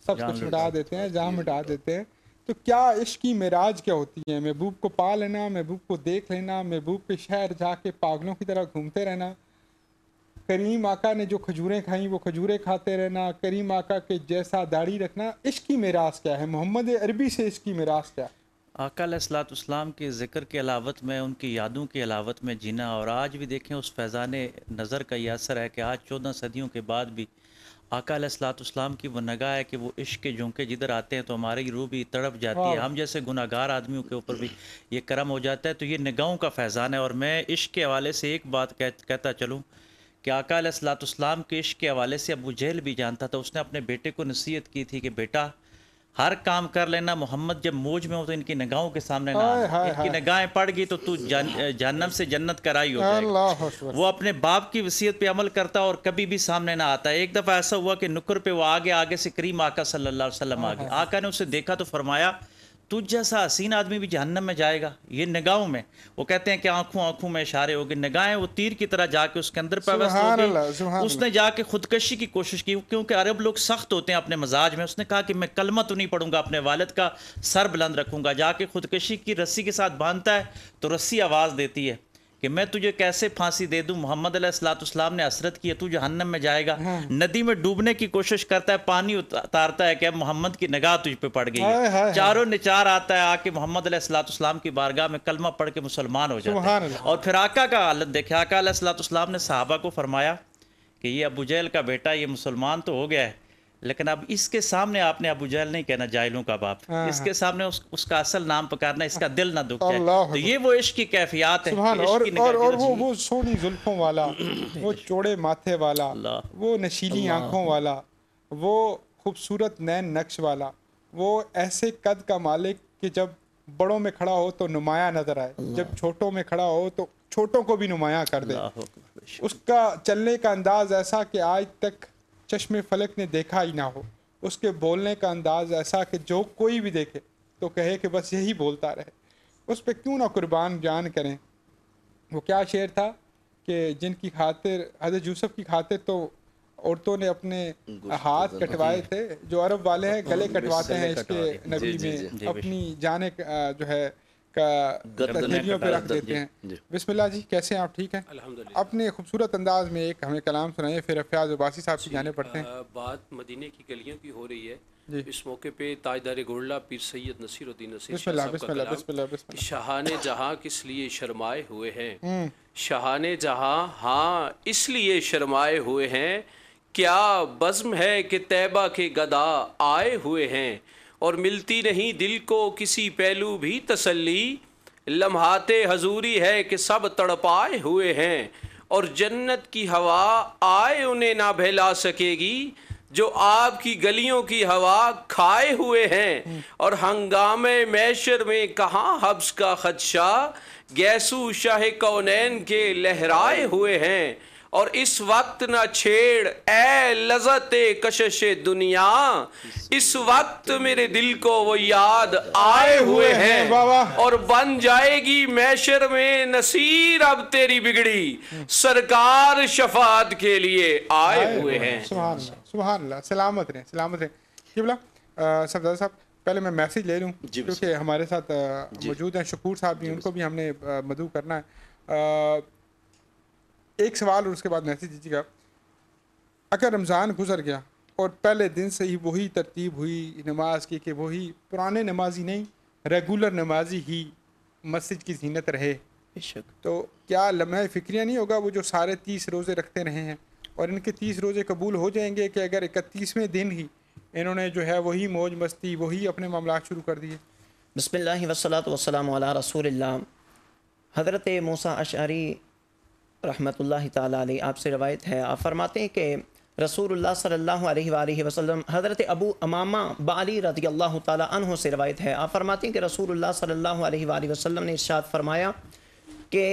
सब कुछ मिटा देते हैं, जहाँ मिटा देते हैं। तो क्या इश्क की मेराज क्या होती है? महबूब को पा लेना, महबूब को देख लेना, महबूब के शहर जाके पागलों की तरह घूमते रहना, करीम आका ने जो खजूरें खाई वो खजूरें खाते रहना, करीम आका के जैसा दाढ़ी रखना, इश्क की मिरास क्या है? मोहम्मद अरबी से इश्क की मिरास क्या है? आका अलैहिस्सलाम के ज़िक्र के अलावत में, उनकी यादों की अलावत में जीना। और आज भी देखें उस फैज़ान नज़र का ये असर है कि आज चौदह सदियों के बाद भी आका अलैहिस्सलाम की वो निगाह है कि वो इश्क के झोंके जिधर आते हैं तो हमारी रूह भी तड़प जाती है। हम जैसे गुनाहगार आदमियों के ऊपर भी ये करम हो जाता है। तो ये निगाहों का फैज़ान है। और मैं इश्क के हवाले से एक बात कहता चलूँ कि आका अलैहिस्सलाम के इश्क के हवाले से अबू जहल भी जानता था। उसने अपने बेटे को नसीहत की थी कि बेटा हर काम कर लेना, मोहम्मद जब मौज में हो तो इनकी निगाहों के सामने ना आना, इनकी निगाहें पड़ गई तो तू जहन्नम से जन्नत कराई हो जाएगी। वो अपने बाप की वसीयत पे अमल करता और कभी भी सामने ना आता। एक दफ़ा ऐसा हुआ कि नुक्र पे वो आगे आगे से करीम आका सल्लल्लाहु अलैहि वसल्लम आ गए। आका ने उसे देखा तो फरमाया, तुझ जैसा हसीन आदमी भी जहन्नम में जाएगा। ये निगाहों में, वो कहते हैं कि आंखों आंखों में इशारे हो गए, निगाहें वो तीर की तरह जाके उसके अंदर पैवस्त हो गई। उसने जाके खुदकशी की कोशिश की, क्योंकि अरब लोग सख्त होते हैं अपने मिजाज में। उसने कहा कि मैं कलमा तो नहीं पढ़ूंगा, अपने वालिद का सर बुलंद रखूंगा। जाके खुदकशी की रस्सी के साथ बांधता है तो रस्सी आवाज़ देती है कि मैं तुझे कैसे फांसी दे दूं। मोहम्मद अलैहिस्सलाम ने हसरत की है, तू जहन्नम में जाएगा। नदी में डूबने की कोशिश करता है, पानी उतारता है कि अब मोहम्मद की निगाह तुझ पे पड़ गई है। चारों निचार आता है, आके मोहम्मद अलैहिस्सलाम की बारगाह में कलमा पढ़ के मुसलमान हो जाता है। और फिर आका का हालत देखे, आका अलैहिस्सलाम ने सहाबा को फरमाया कि ये अबू जहल का बेटा, ये मुसलमान तो हो गया है, लेकिन अब इसके सामने आपने अबू जहल नहीं कहना, जाहिलों का बाप। इसके सामने उस, उसका असल नाम पकारना, इसका दिल ना दुख जाए। तो ये वो इश्क की कैफियत है। और, और, और, और वो वो सोनी जुल्फों वाला, वो चौड़े माथे वाला, वो नशीली आंखों वाला, वो खूबसूरत नैन नक्श वाला, वो ऐसे कद का मालिक कि जब बड़ों में खड़ा हो तो नुमाया नजर आए, जब छोटों में खड़ा हो तो छोटों को भी नुमाया कर दे। उसका चलने का अंदाज ऐसा कि आज तक चश्मे फलक ने देखा ही ना हो। उसके बोलने का अंदाज ऐसा कि जो कोई भी देखे तो कहे कि बस यही बोलता रहे। उस पर क्यों ना कुर्बान जान करें। वो क्या शेर था कि जिनकी खातिर हज़रत यूसुफ की खातिर तो औरतों ने अपने हाथ कटवाए थे, जो अरब वाले हैं गले कटवाते हैं इसके नबी में, अपनी जाने जो है का तस्वीरों पर रख देते हैं। बिस्मिल्लाह जी, कैसे हैं आप? ठीक हैं, अल्हम्दुलिल्लाह। अपने खूबसूरत अंदाज में एक हमें कलाम सुनाइए, फिर फ्याजबासी साहब की जाने पड़ते हैं। बात मदीने की गलियों की हो रही है। इस मौके पे ताजदार गोल्ला पीर सैयद नसीरुद्दीन नसीर शाहाने जहाँ किस लिए शर्माए हुए हैं, शाहाने जहाँ हाँ इसलिए शर्माए हुए हैं, क्या बज़्म है कि तैबा के गदा आए हुए हैं, और मिलती नहीं दिल को किसी पहलू भी तसल्ली, लम्हाते हजूरी है कि सब तड़पाए हुए हैं, और जन्नत की हवा आए उन्हें ना बहला सकेगी, जो आपकी गलियों की हवा खाए हुए हैं, और हंगामे मैशर में कहाँ हब्स का खदशा, गैसू शाह कौनैन के लहराए हुए हैं, और इस वक्त ना छेड़ ऐ लज़ते कशशे दुनिया, इस वक्त मेरे दिल को वो याद आए हुए हैं, और बन जाएगी मैशर में नसीर अब तेरी बिगड़ी, सरकार शफात के लिए आए हुए हैं। सुभानअल्लाह, सुभानअल्लाह। सलामत रहे, सलामत रहे। जी बोला साहबजादा साहब, पहले मैं मैसेज ले लूँ क्योंकि हमारे साथ मौजूद हैं शकूर साहब भी, उनको भी हमने मधु करना है। एक सवाल और उसके बाद मैसेज दीजिएगा। अगर रमज़ान गुजर गया और पहले दिन से ही वही तरतीब हुई नमाज की कि वही पुराने नमाजी नहीं रेगुलर नमाजी ही मस्जिद की जीनत रहे, तो क्या लम्हा फिक्रिया नहीं होगा वो जो सारे तीस रोज़े रखते रहे हैं, और इनके तीस रोज़े कबूल हो जाएंगे कि अगर इकतीसवें दिन ही इन्होंने जो है वही मौज मस्ती वही अपने मामला शुरू कर दिए। बिस्मिल्लाह वस्सलातु वस्सलामु अला रसूलिल्लाह। हज़रत मूसा अशअरी रहमतुल्लाह ताला अलैह, आपसे रवायत है, आप फरमाते हैं कि रसूलुल्लाह सल्लल्लाहु अलैहि वसल्लम, हज़रत अबू अमामा बाली रज़ियल्लाहु ताला अन्हु से रवायत है, आप फरमाते हैं कि रसूलुल्लाह सल्लल्लाहु अलैहि वसल्लम ने इरशाद फरमाया कि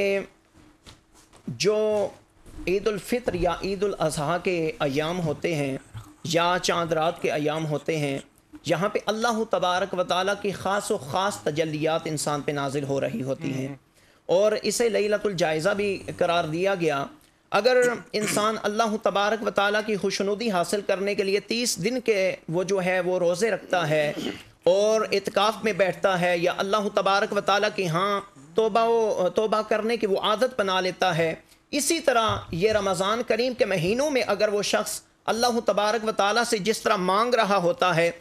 जो ईद उल फित्र या ईद उल अज़हा के अयाम होते हैं या चाँद रात के अयाम होते हैं, यहाँ पर अल्लाह तबारक व तआला की ख़ास व ख़ास तजल्लियात इंसान पर नाजिल हो रही होती हैं, और इसे लैलतुल जायज़ा भी करार दिया गया। अगर इंसान अल्लाह तबारक व तआला की खुशनुदी हासिल करने के लिए तीस दिन के वो जो है वो रोज़े रखता है और इतकाफ़ में बैठता है या अल्लाह तबारक व तआला की हाँ तोबा व तोबा करने की वो आदत बना लेता है, इसी तरह ये रमज़ान करीम के महीनों में अगर वो शख्स अल्लाह तबारक व तआला से जिस तरह मांग रहा होता है,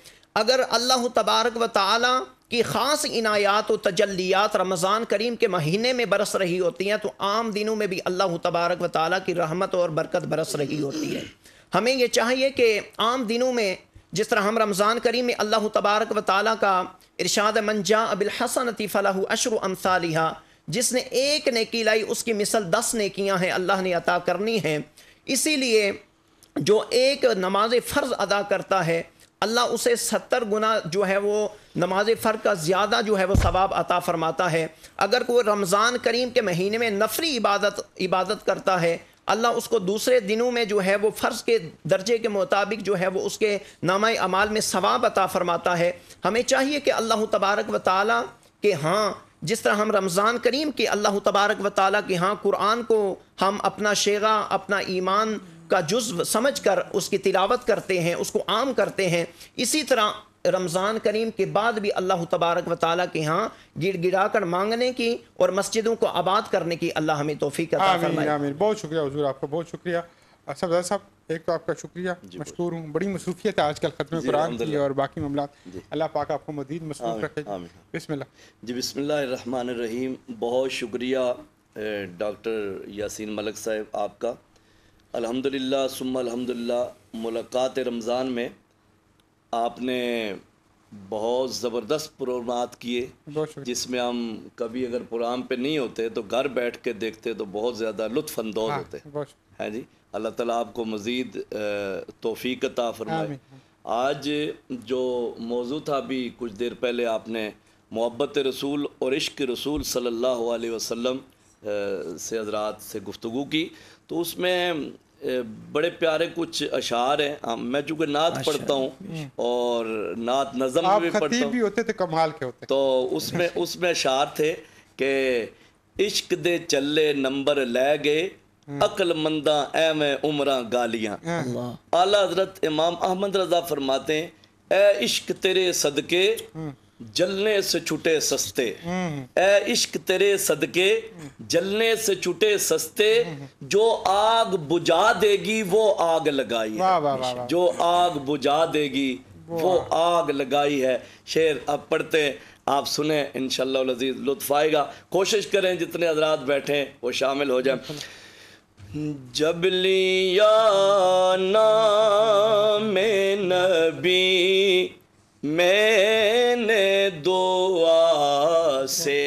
अगर अल्लाह तबारक व तआला कि ख़ास इनायात और तजल्लियात रमज़ान करीम के महीने में बरस रही होती हैं, तो आम दिनों में भी अल्लाह तबारक व तआला की रहमत और बरकत बरस रही होती है। हमें यह चाहिए कि आम दिनों में जिस तरह हम रमज़ान करीम में अल्लाह तबारक व तआला का इरशाद मन जाअ बिल हसनति फलहु अशरु अमसालिहा, जिसने एक नेकी लाई उसकी मिसल दस नेकियां हैं अल्लाह ने अता करनी हैं। इसीलिए जो एक नमाज फ़र्ज़ अदा करता है अल्लाह उसे सत्तर गुना जो है वो नमाज फ़र्ज़ का ज़्यादा जो है वो सवाब अता फ़रमाता है। अगर कोई रमज़ान करीम के महीने में नफली इबादत इबादत करता है, अल्लाह उसको दूसरे दिनों में जो है वो फ़र्ज़ के दर्जे के मुताबिक जो है वो उसके नामा अमाल में सवाब अता फ़रमाता है। हमें चाहिए कि अल्लाह तबारक व ताला के हाँ, जिस तरह हम रमज़ान करीम के अल्लाह तबारक व ताला के हाँ कुरान को हम अपना शेगा, अपना ईमान का जुज्व समझ कर उसकी तिलावत करते हैं, उसको आम करते हैं, इसी तरह रमज़ान करीम के बाद भी अल्लाह तबारक व ताला के यहाँ गिड़गिड़ा कर मांगने की और मस्जिदों को आबाद करने की अल्लाह हमें तौफीक अता फरमाए। आमीन। बहुत शुक्रिया हुजूर, आपका बहुत शुक्रिया। साहबजादा साहब, एक तो आपका शुक्रिया, मशकूर हूँ। बड़ी मसरूफियत है आजकल खत्म कुरान की और बाकी मामलात, अल्लाह पाक आपको मज़ीद मसरूफ रखे। बिस्मिल्लाह। जी, बिस्मिल्लाहिर रहमानिर रहीम। बहुत शुक्रिया डॉक्टर यासिन मलिक साहब आपका। अल्हम्दुलिल्लाह सुम्मा अल्हम्दुलिल्लाह, मुलाकात रमज़ान में आपने बहुत ज़बरदस्त प्रोग्राम किए, जिसमें हम कभी अगर प्रोग्राम पे नहीं होते तो घर बैठ के देखते तो बहुत ज़्यादा लुत्फ़ अंदोज़ होते हैं। जी, अल्लाह ताला आपको मज़ीद तौफ़ीक अता फ़रमाए। आज जो मौजू था अभी कुछ देर पहले आपने मोहब्बत रसूल और इश्क रसूल सल्लल्लाहु अलैहि वसल्लम से हज़रात से गुफ्तगू की, तो उसमें बड़े प्यारे कुछ अशार हैं। मैं चूँकि नात पढ़ता हूँ और नात नज़म भी पढ़ता हूँ, भी होते थे कमाल के होते, तो उसमें उसमें अशार थे कि इश्क दे चले नंबर लै गए, अक्लमंदा एवें उम्रा गालियाँ। आला हजरत इमाम अहमद रजा फरमाते हैं, ए इश्क तेरे सदके जलने से छुटे सस्ते, ऐ इश्क तेरे सदके जलने से छुटे सस्ते, जो आग बुझा देगी वो आग लगाई है। वाँ, वाँ, वाँ, जो आग बुझा देगी वो, वो आग लगाई है। शेर अब पढ़ते हैं, आप सुने, इंशाल्लाह अज़ीज़ लुत्फ़ आएगा। कोशिश करें जितने हज़रात बैठे वो शामिल हो जाए। जबलिया नामे नबी मैंने दुआ से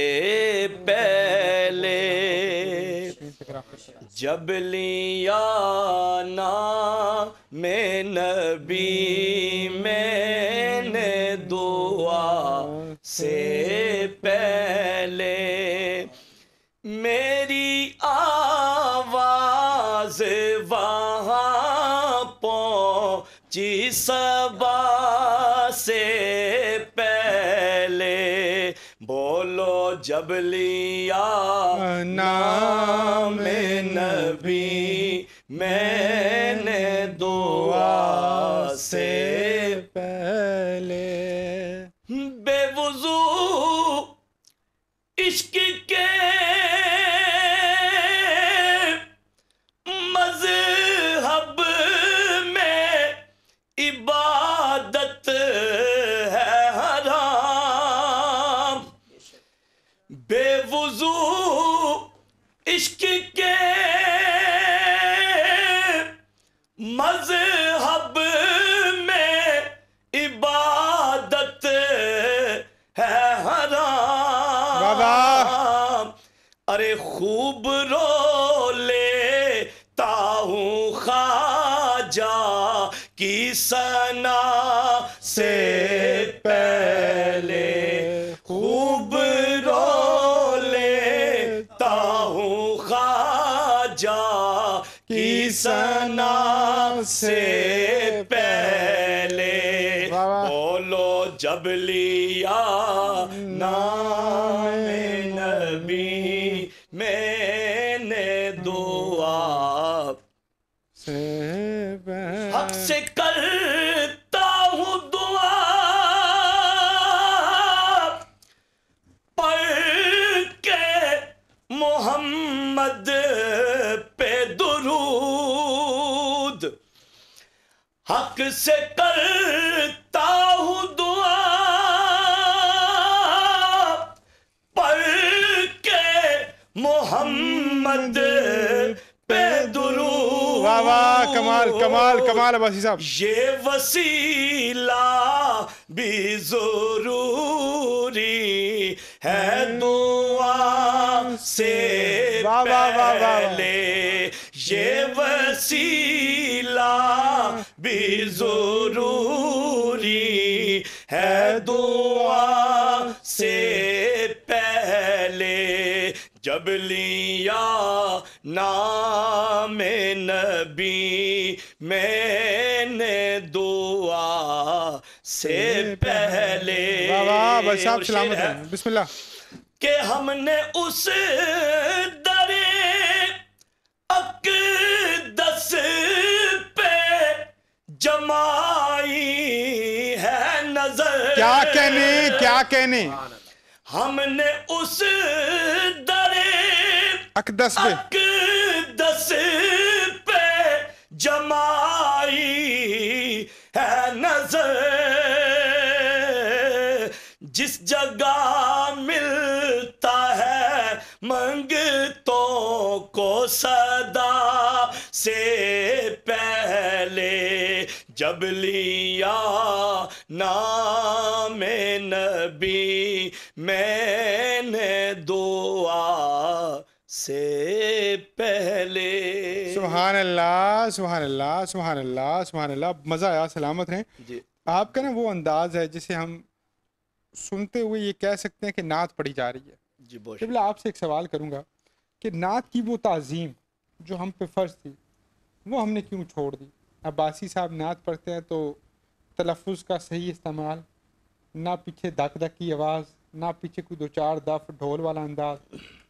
पहले, जब लिया ना मैं नबी मैंने दुआ से पहले, मेरी आवाज़ वहाँ पहुँची सबा से पहले, बोलो जब लिया नाम नबी मैंने दुआ से पहले, बेवजू इश्क के इश्क के मजहब में इबादत है हराम। अरे खूब रो लेता हूँ ख्वाजा की सना से पहले, खूब रो सना से पहले, बोलो जब लिया नाम नबी मैंने दुआ से पहले, हक से करता हूँ दुआ पढ़ के मोहम्मद पे दुरूद, हक से करता हूँ दुआ पढ़ के मोहम्मद पे दुरूद। वाह वाह, कमाल कमाल कमाल अब्बासी साहब। ये वसीला भी जरूरी है दुआ से पहले, ये वसीला भी जरूरी अबलिया नाम नबी मैंने दुआ से पहले बिस्मिल्लाह के हमने उस दरे अक़दस पे जमाई है नजर। क्या कहने क्या कहने हमने उस दरे अक़दस पे अक़दस पे जमाई है नजर। जिस जगह मिलता है मंगतों को सदा से पहले जब लिया नाम नबी मैंने दुआ से पहले। सुभान अल्लाह सुभान अल्लाह सुभान अल्लाह सुभान अल्लाह। मज़ा आया, सलामत रहें जी। आपका ना वो अंदाज़ है जिसे हम सुनते हुए ये कह सकते हैं कि नात पढ़ी जा रही है जी। बहुत आपसे एक सवाल करूँगा कि नात की वो ताज़ीम जो हम पे फ़र्ज थी वो हमने क्यों छोड़ दी? अब्बासी साहब नात पढ़ते हैं तो तलफ़ुज़ का सही इस्तेमाल ना, पीछे धक धक की आवाज़ ना, पीछे कोई दो चार दफ़ ढोल वाला अंदाज।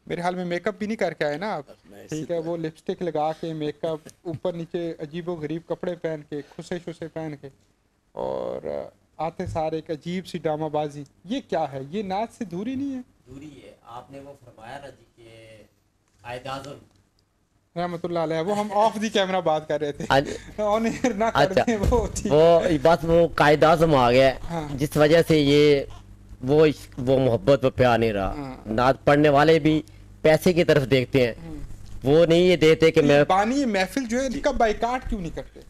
मेरे हाल में मेकअप भी नहीं करके आए ना आप, ठीक है, वो लिपस्टिक लगा के मेकअप ऊपर नीचे अजीबो गरीब कपड़े पहन के खुसे शुसे पहन के और आते सारे एक अजीब सी ड्रामाबाजी। ये क्या है? ये नात से दूरी नहीं है? दूरी है। आपने वो फरमाया ना जी कि आयदाज़ रहमतुल्लाह अलैह, वो हम ऑफ दी कैमरा बात कर रहे थे, ऑन एयर ना करते वो ठीक। वो बस वो कायदा आज़म आ गया, हाँ। जिस वजह से ये वो वो मोहब्बत पर प्यार नहीं रहा, हाँ। नात पढ़ने वाले भी पैसे की तरफ देखते हैं, हाँ। वो नहीं ये देते कि मैं बानी महफिल जो है इनका बाइकाट क्यों नहीं करते?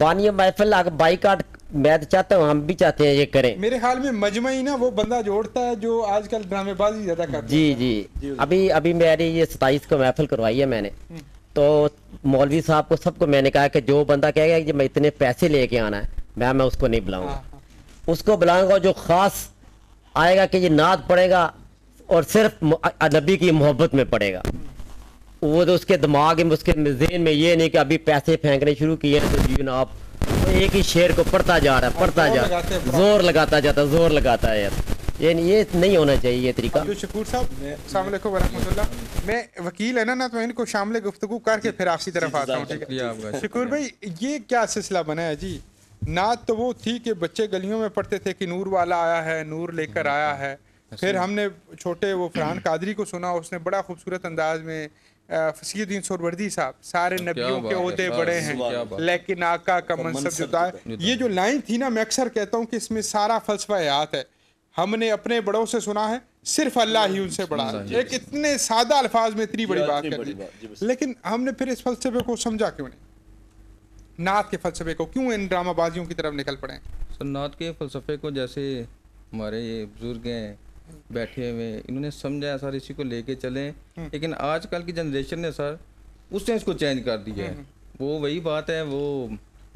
बानी महफिल अगर बाइकाट मैं तो चाहता हूँ, हम भी चाहते हैं ये करें। मेरे ख्याल में मजमा ही ना वो बंदा जोड़ता है जो आजकल ड्रामेबाजी ज्यादा करता है। जी जी, जी अभी अभी मेरी ये सताईस को महफिल करवाई है मैंने, तो मौलवी साहब को सबको मैंने कहा कि जो बंदा कहेगा कि मैं इतने पैसे लेके आना है मैं मैं उसको नहीं बुलाऊंगा, उसको बुलाऊंगा जो खास आएगा कि ये नात पढ़ेगा और सिर्फ नबी की मोहब्बत में पढ़ेगा। वो तो उसके दिमाग में उसके जहन में ये नहीं कि अभी पैसे फेंकने शुरू किए तो जनाब एक ही शेर को पढ़ता जा रहा है पढ़ता जा रहा है जोर लगाता जाता जोर लगाता है यार। ये ये नहीं होना चाहिए ये तरीका। अब्दुल शकूर साहब अस्सलाम वालेकुम वरहमतुल्लाह। मैं वकील है ना ना तो इनको शामिल गुफ्तगू करके फिर आपसी तरफ आता हूँ, ठीक है। शकूर भाई ये क्या सिलसिला बना है जी? नात तो वो थी कि बच्चे गलियों में पढ़ते थे कि नूर वाला आया है नूर लेकर आया है, फिर हमने छोटे वो फरहान कादरी को सुना, उसने बड़ा खूबसूरत अंदाज में फसीहुद्दीन सोरवर्दी साहब सारे नबियों के ओहदे बड़े हैं लेकिन आका का मनसब जुदा है। ये जो लाइन थी ना मैं अक्सर कहता हूँ कि इसमें सारा फलसफा हयात है। हमने अपने बड़ों से सुना है सिर्फ अल्लाह ही उनसे बड़ा है, एक इतने सादा अल्फाज में इतनी बड़ी बात कर दी, लेकिन हमने फिर इस फलसफे को समझा क्यों नहीं? नात के फलसफे को क्यों इन ड्रामाबाजियों की तरफ निकल पड़े? सर नात के फलसफे को जैसे हमारे ये बुजुर्ग हैं बैठे हुए इन्होंने समझा सर इसी को लेके चले, लेकिन आजकल की जनरेशन ने सर उसने इसको चेंज कर दिया है। वो वही बात है वो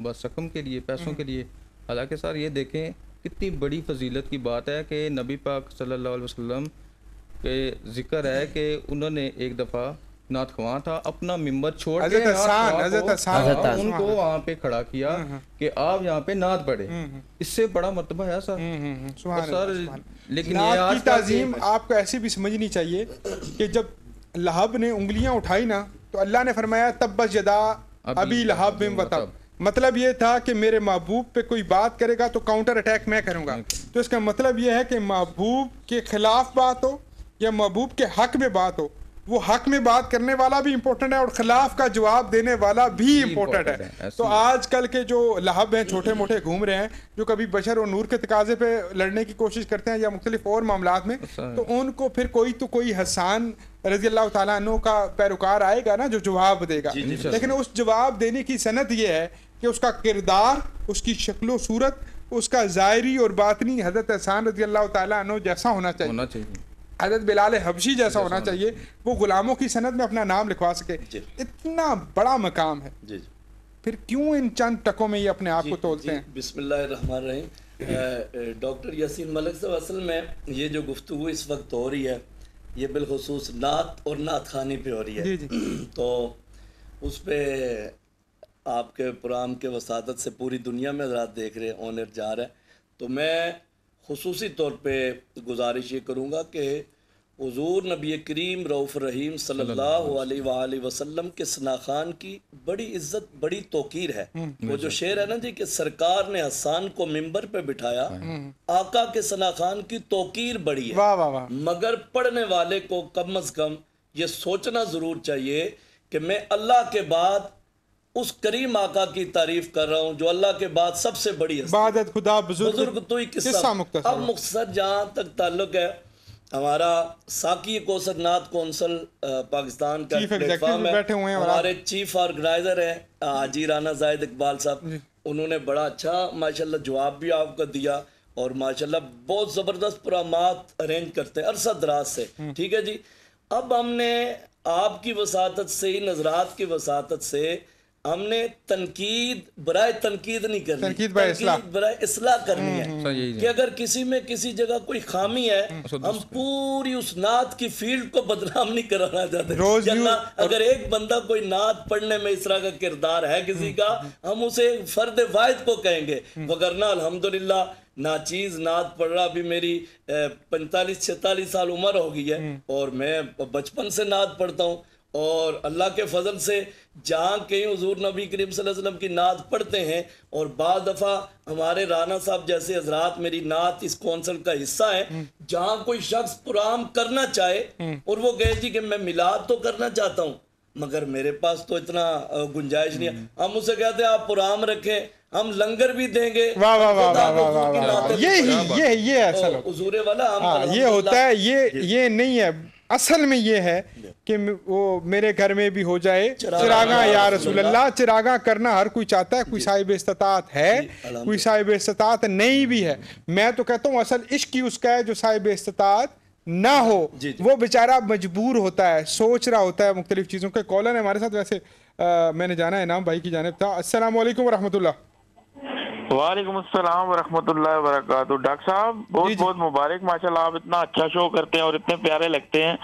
बस सकम के लिए पैसों के लिए। हालांकि सर ये देखें कितनी बड़ी फजीलत की बात है कि नबी पाक सल्लल्लाहु अलैहि वसल्लम के जिक्र है कि उन्होंने एक दफ़ा नात ख्वां था अपना मिंबर छोड़ के उनको वहाँ पे खड़ा किया कि आप यहाँ पे नात पढ़े। इससे बड़ा मतबा है सर। सर लेकिन नात की ताज़ीम आपको ऐसे भी समझनी चाहिए कि जब लहब ने उंगलियां उठाई ना तो अल्लाह ने फरमाया तब्बस यदा अभी लहब बिम वतब, मतलब ये था कि मेरे महबूब पे कोई बात करेगा तो काउंटर अटैक मैं करूँगा। तो इसका मतलब ये है कि महबूब के खिलाफ बात हो या महबूब के हक में बात हो, वो हक में बात करने वाला भी इम्पोर्टेंट है और खिलाफ का जवाब देने वाला भी इम्पोर्टेंट है, है। तो आजकल के जो लहब हैं छोटे मोटे घूम रहे हैं जो कभी बशर और नूर के तकाजे पे लड़ने की कोशिश करते हैं या मुख्तलिफ और मामलात में, तो उनको फिर कोई तो कोई हसान रज़ी अल्लाह ताला अन्हु का पैरोकार आएगा ना जो जवाब देगा। लेकिन उस जवाब देने की सनत यह है कि उसका किरदार उसकी शक्लो सूरत उसका ज़ाहिरी और बातनी हज़रत हसान रज़ी अल्लाह ताला अन्हु जैसा होना चाहिए, हज़रत बिलाल हबशी जैसा होना चाहिए, वो गुलामों की सनद में अपना नाम लिखवा सके। इतना बड़ा मकाम है जी। फिर क्यों इन चंद टकों में ये अपने आप को तोलते हैं? बिस्मिल्लाहिर्रहमानिर्रहीम। डॉक्टर यासिन मलिक साहब असल में ये जो गुफ्तगू इस वक्त हो रही है ये बिलखसूस नात और नात खानी पे हो रही है। जी जी। तो उस पर आपके प्रोग्राम के वसादत से पूरी दुनिया में हज़रात देख रहे हैं, ऑन एयर जा रहे हैं, तो मैं खुसूसी तौर पे गुजारिश ये करूँगा कि हुज़ूर नबी करीम रऊफ़ रहीम सल्लल्लाहु अलैहि वसल्लम के सनाखान की बड़ी इज़्ज़त बड़ी तोक़ीर है। वो जो शेर है ना जी कि सरकार ने हसन को मिंबर पे बिठाया, आका के सनाखान की तोक़ीर बड़ी है। वाह वाह। मगर पढ़ने वाले को कम अज़ कम ये सोचना ज़रूर चाहिए कि मैं अल्लाह के बाद उस करीम आका की तारीफ कर रहा हूँ जो अल्लाह के बाद सबसे बड़ी है। खुदा बुजुर्ग तो अब मुख्तसर जहाँ तक ताल्लुक़ है, हमारा साकी कोसरनाथ कौंसल पाकिस्तान का प्लेटफॉर्म है, हमारे चीफ ऑर्गेनाइजर है हाजी राना जैद इकबाल साहब। उन्होंने बड़ा अच्छा माशाल्लाह जवाब भी आपका दिया और माशाल्लाह बहुत ज़बरदस्त प्रोग्रामात अरेंज करते हैं अरसा दराज से। ठीक है जी। अब हमने आपकी वसातत से ही नजरात की वसातत से हमने तनकीद बराए तनकीद नहीं करनी, तनकीद बराए इस्लाह करनी है कि अगर किसी में किसी जगह कोई खामी है, हम पूरी उस नात की फील्ड को बदनाम नहीं कराना चाहते। अगर एक बंदा कोई नात पढ़ने में इस तरह का किरदार है किसी का, हम उसे फर्द वायद को कहेंगे, वगरना अल्हम्दुलिल्लाह नाचीज नात पढ़ रहा। भी मेरी पैंतालीस छतालीस साल उम्र हो गई है और मैं बचपन से नात पढ़ता हूँ और अल्लाह के फजल से जहाँ कहीं हुजूर नबी करीम सल्लल्लाहु अलैहि वसल्लम की नात पढ़ते हैं और बाद दफ़ा हमारे राना साहब जैसे हजरात मेरी नात इस कौंसल का हिस्सा है। जहाँ कोई शख्स प्रोग्राम करना चाहे और वो कहे जी कि मैं मिलाद तो करना चाहता हूँ मगर मेरे पास तो इतना गुंजाइश नहीं है, हम उसे कहते हैं आप प्रोग्राम रखें, हम लंगर भी देंगे। वाह वाह वाह वाह वाह। ये ये ये असल हुजूर वाला ये होता है, ये ये नहीं है। असल में ये है कि वो मेरे घर में भी हो जाए चिरागा या रसूल अल्लाह। चिरागा करना हर कोई चाहता है, कोई साहिब इस्तात है, कोई साहिब इस्तात नहीं भी है। मैं तो कहता हूँ असल इश्क ही उसका है जो साहिब इस्तात ना हो, वो बेचारा मजबूर होता है, सोच रहा होता है मुख्तलिफ चीज़ों के। कॉलर है हमारे साथ, वैसे आ, मैंने जाना है नाम भाई की जानिब था। अस्सलाम वालेकुम वरहमतुल्लाह। वालेकुम अस्सलाम वरहमतुल्लाह वबरकातुहू। डॉक्टर साहब बहुत बहुत मुबारक, माशाल्लाह आप इतना अच्छा शो करते हैं और इतने प्यारे लगते हैं।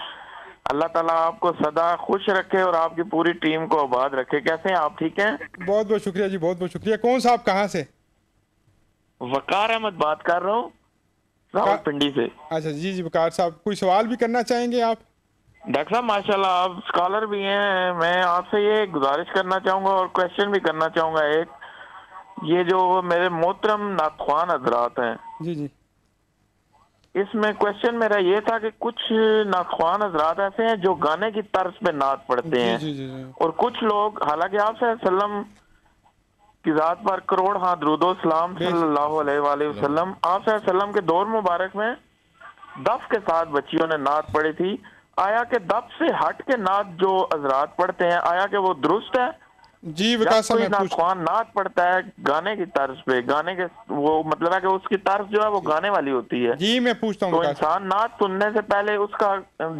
अल्लाह ताला आपको सदा खुश रखे और आपकी पूरी टीम को आबाद रखे। कैसे हैं आप? ठीक हैं, बहुत बहुत शुक्रिया जी, बहुत बहुत शुक्रिया। कौन साहब कहाँ से? वकार अहमद बात कर रहा हूँ साहब, पिंडी से। अच्छा जी जी वकार साहब, कोई सवाल भी करना चाहेंगे आप? डॉक्टर साहब माशाल्लाह आप स्कॉलर भी हैं, मैं आपसे ये गुजारिश करना चाहूँगा और क्वेश्चन भी करना चाहूँगा। एक ये जो मेरे मोहतरम नातख्वान हजरात हैं जी जी, इसमें क्वेश्चन मेरा ये था कि कुछ नातख्वान हजरात ऐसे हैं जो गाने की तर्ज पे नात पढ़ते हैं जी जी जी। और कुछ लोग हालांकि आप सल्लम की जात पर करोड़ हाँ दरूदो सलाम सल्लल्लाहु अलैहि वसल्लम, आप सल्लम के दौर मुबारक में दफ के साथ बच्चियों ने नात पढ़ी थी। आया के दफ से हट के नात जो हजरात पढ़ते हैं, आया के वो दुरुस्त है जी? विकास नात पड़ता है गाने की तर्ज पे, गाने के वो मतलब है कि उसकी तर्ज जो है वो गाने वाली होती है जी। मैं पूछता हूँ तो इंसान नात सुनने से पहले उसका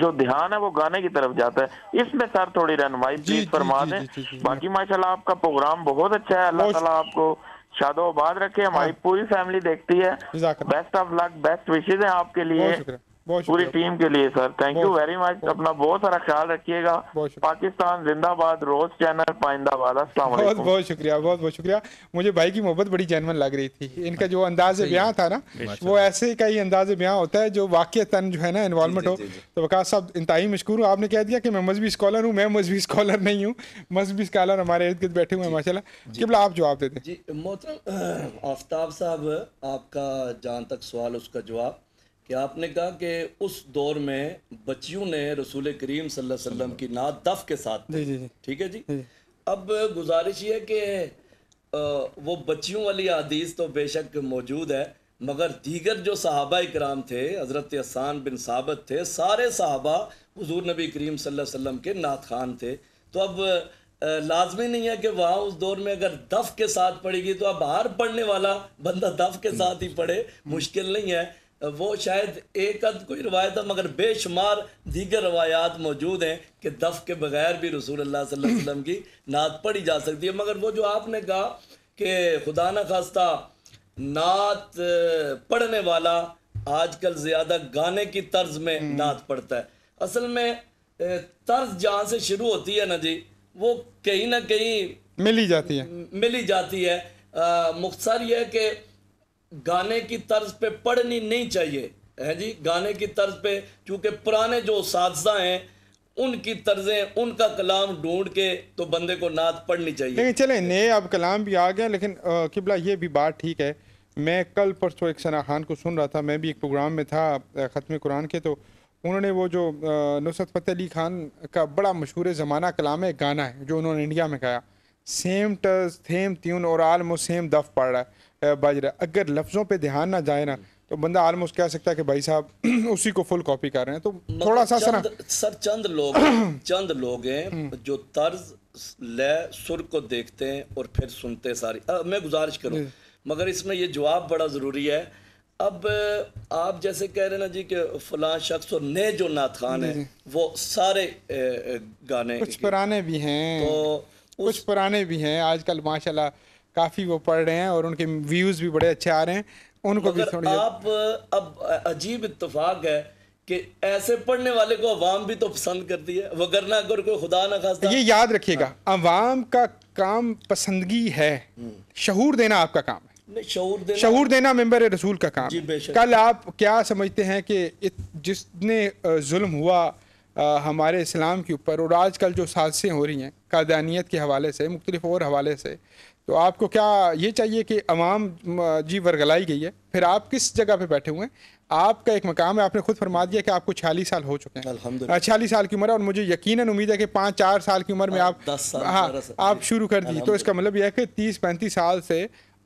जो ध्यान है वो गाने की तरफ जाता है, इसमें सर थोड़ी रहनुमाई प्लीज फरमा दें। बाकी माशाल्लाह आपका प्रोग्राम बहुत अच्छा है, अल्लाह ताला आपको शादो आबाद रखे। हमारी पूरी फैमिली देखती है, best of luck, best wishes है आपके लिए, पूरी टीम के लिए sir. Thank you very much. अपना बहुत सारा ख्याल रखिएगा। पाकिस्तान जिंदाबाद, रोज चैनल पाइंदाबाद। अस्सलाम वालेकुम। बहुत बहुत शुक्रिया, बहुत बहुत शुक्रिया। मुझे भाई की मोहब्बत बड़ी जनमन लग रही थी। इनका जो अंदाज बयां था ना, वो ऐसे का ही अंदाज बयां होता है जो वाकईतन जो है ना इन्वॉल्वमेंट हो। तो वकार साहब इंतहाई मशकूर हूँ, आपने कह दिया कि मैं मजहबी स्कॉलर हूँ। मैं मजहबी स्कॉलर नहीं हूँ, मजहबी स्कॉलर हमारे इर्द गिर्द बैठे हुए हैं माशाल्लाह। किबला आप जवाब देते हैं जी। मोहतरम आफ्ताब साहब, आपका जहाँ तक सवाल उसका जवाब कि आपने कहा कि उस दौर में बच्चियों ने रसूल करीम सल्लल्लाहु अलैहि वसल्लम की नात दफ़ के साथ। ठीक है जी। अब गुजारिश ये है कि वो बच्चियों वाली हदीस तो बेशक मौजूद है मगर दीगर जो सहाबा इकराम थे, हज़रत हसन बिन साबित थे, सारे सहाबा हुजूर नबी करीम सल्लल्लाहु अलैहि वसल्लम के नात खान थे। तो अब लाजमी नहीं है कि वहाँ उस दौर में अगर दफ़ के साथ पढ़ेगी तो अब हर पढ़ने वाला बंदा दफ़ के साथ ही पढ़े, मुश्किल नहीं है। वो शायद एक अद कोई रवायत है मगर बेशुमार दीगर रवायात मौजूद हैं कि दफ़ के बगैर भी रसूल अल्लाह सल्लल्लाहु अलैहि वसल्लम की नात पढ़ी जा सकती है। मगर वो जो आपने कहा कि खुदा न खास्ता नात पढ़ने वाला आजकल ज़्यादा गाने की तर्ज में नात पढ़ता है, असल में तर्ज जहाँ से शुरू होती है ना जी, वो कहीं ना कहीं मिली जाती है मिली जाती है मुख्तसर यह कि गाने की तर्ज पे पढ़नी नहीं चाहिए है जी। गाने की तर्ज पे चूँकि पुराने जो साज़ा हैं उनकी तर्जें उनका कलाम ढूंढ के तो बंदे को नात पढ़नी चाहिए। लेकिन चले नए अब कलाम भी आ गया, लेकिन किबला ये भी बात ठीक है। मैं कल परसों एक सना खान को सुन रहा था, मैं भी एक प्रोग्राम में था ख़त्म कुरान के, तो उन्होंने वो जो नुसरत फ़तेह अली खान का बड़ा मशहूर ज़माना कलाम है गाना है जो उन्होंने इंडिया में गाया, सेम टर्स थेम ट्यून और आलमोस्ट सेम दफ़ पढ़ रहा है बज रहा है। अगर लफ्ज़ों पे ध्यान ना जाए ना तो बंदा आलमोस्ट कह सकता है कि भाई साहब उसी को फुल कॉपी कर रहे हैं। तो थोड़ा सा चंद, सर चंद लोग चंद लोग हैं जो तर्ज लय सुर को देखते हैं और फिर सुनते सारी। आ, मैं गुजारिश करूँ मगर इसमें यह जवाब बड़ा ज़रूरी है। अब आप जैसे कह रहे ना जी कि फलां शख्स और नए जो नात खान हैं वो सारे गाने, कुछ पुराने भी हैं तो कुछ पुराने भी हैं, आजकल माशाल्लाह काफ़ी वो पढ़ रहे हैं और उनके व्यूज़ भी बड़े अच्छे आ रहे हैं उनको भी थोड़ी आप। अब अजीब इत्तेफाक है कि ऐसे पढ़ने वाले को अवाम भी तो पसंद करती है, वगरना अगर कोई खुदा ना खास्ता। ये याद रखिएगा अवाम का काम पसंदगी है, शऊर देना आपका काम है। शऊर देना, शऊर देना मेंबर रसूल का काम। कल आप क्या समझते हैं कि जिसने जुल्म हुआ आ, हमारे इस्लाम के ऊपर और आजकल जो साजिशें हो रही हैं कादियानियत के हवाले से मुख्तलिफ और हवाले से, तो आपको क्या ये चाहिए कि अवाम जी वर्गलाई गई है, फिर आप किस जगह पे बैठे हुए हैं? आपका एक मकाम है, आपने खुद फरमा दिया कि आपको छियालीस साल हो चुके हैं, छियालीस साल की उम्र है और मुझे यकीनन उम्मीद है कि पाँच चार साल की उम्र में आप हाँ आप शुरू कर दी, तो इसका मतलब यह है कि तीस पैंतीस साल से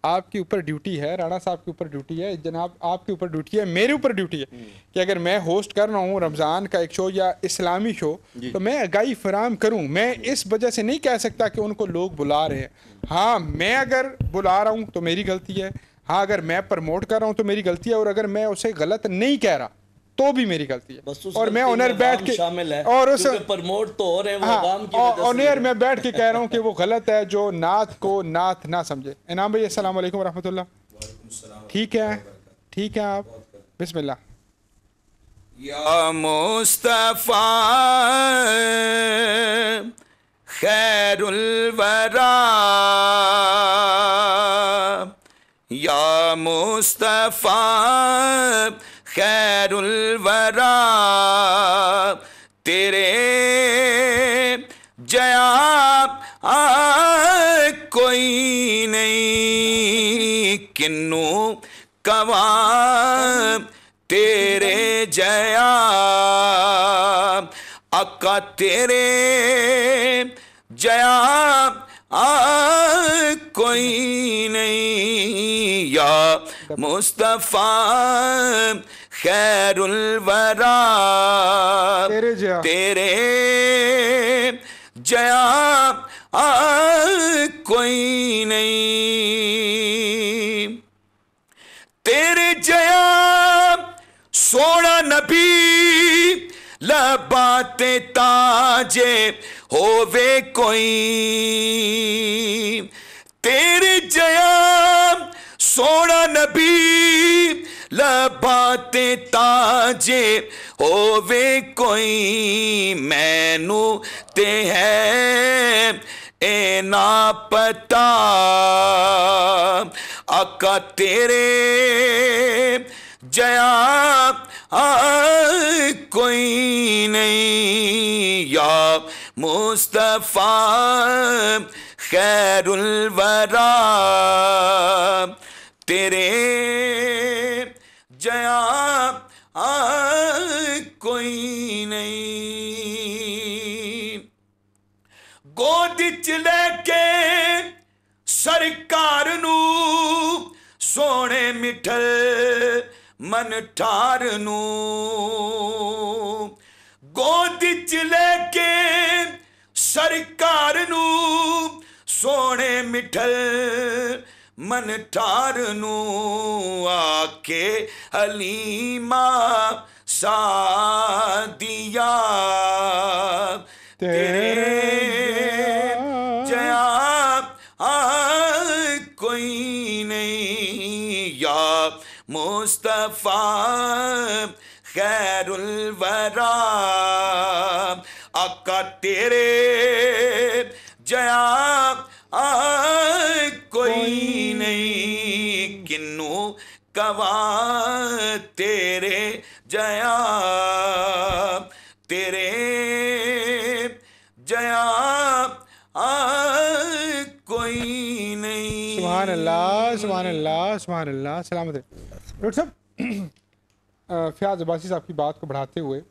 आपके ऊपर ड्यूटी है, राणा साहब के ऊपर ड्यूटी है, जनाब आपके ऊपर ड्यूटी है, मेरे ऊपर ड्यूटी है कि अगर मैं होस्ट कर रहा हूँ रमज़ान का एक शो या इस्लामी शो तो मैं आगाही फराम करूँ। मैं इस वजह से नहीं कह सकता कि उनको लोग बुला रहे हैं, हाँ मैं अगर बुला रहा हूँ तो मेरी गलती है, हाँ अगर मैं प्रमोट कर रहा हूँ तो मेरी गलती है, और अगर मैं उसे गलत नहीं कह रहा तो भी मेरी गलती है। और मैं ऑनर बैठ के शामिल है और उस प्रमोट तो हो रहे हैं वो आवाम की वजह से, ऑनर मैं बैठ के कह रहा हूँ कि वो गलत है जो नात को नात ना समझे। इनाम भाई अस्सलाम वालेकुम रहमतुल्लाह, ठीक है ठीक है आप बिस्मिल्लाह। या मुस्तफा खैरुल वरा या मुस्तफा खैरुल वरा तेरे जया कोई नहीं किन्नू कवा तेरे जया अका तेरे जया आ कोई नहीं या मुस्तफ़ा खैरुल वरा तेरे जया तेरे जया आ कोई नहीं तेरे जया सोना नबी लबाते ताजे होवे कोई तेरे जया सोना नबी लबाते ताजे होवे कोई मैनू ते है ए ना पता आका तेरे जया आ कोई नहीं या मुस्तफ़ा खैरुल वरा तेरे जया आ कोई नहीं गोद च लेके सरकार नू सोने मिठल मन ठार नू गोद च लेके सरकार नू सोने मिठल मन ठार नू आके हलीमा सादिया तेरे जया आ कोई नहीं या मुस्तफ़ा खैरुल वरा आका तेरे जया आ कोई नहीं किन्नू कवा तेरे जया तेरे जया आ कोई नहीं। सुभान अल्लाह सुभान अल्लाह सुभान अल्लाह। सलामत डॉक्टर साहब, फ्याजबासी साहब की बात को बढ़ाते हुए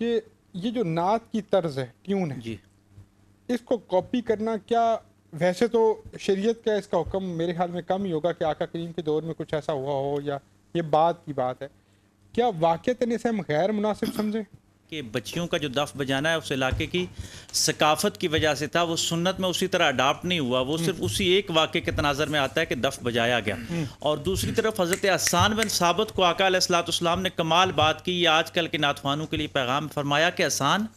कि ये जो नात की तर्ज है, ट्यून है जी, इसको कॉपी करना, क्या वैसे तो शरीयत का इसका हुक्म मेरे ख्याल में कम ही होगा कि आका करीम के दौर में कुछ ऐसा हुआ हो, या ये बात की बात है, क्या वाक़ई इसे हम गैर मुनासिब समझें? कि बच्चियों का जो दफ़ बजाना है उस इलाके की सकाफ़त की वजह से था, वो सुन्नत में उसी तरह अडाप्ट नहीं हुआ, वो सिर्फ उसी एक वाक़े के तनाज़र में आता है कि दफ़ बजाया गया। और दूसरी तरफ हज़रत अहसान बिन साबित को आका अलैहिस्सलाम ने कमाल बात की, ये आजकल के नातवानों के लिए पैगाम फरमाया कि अहसान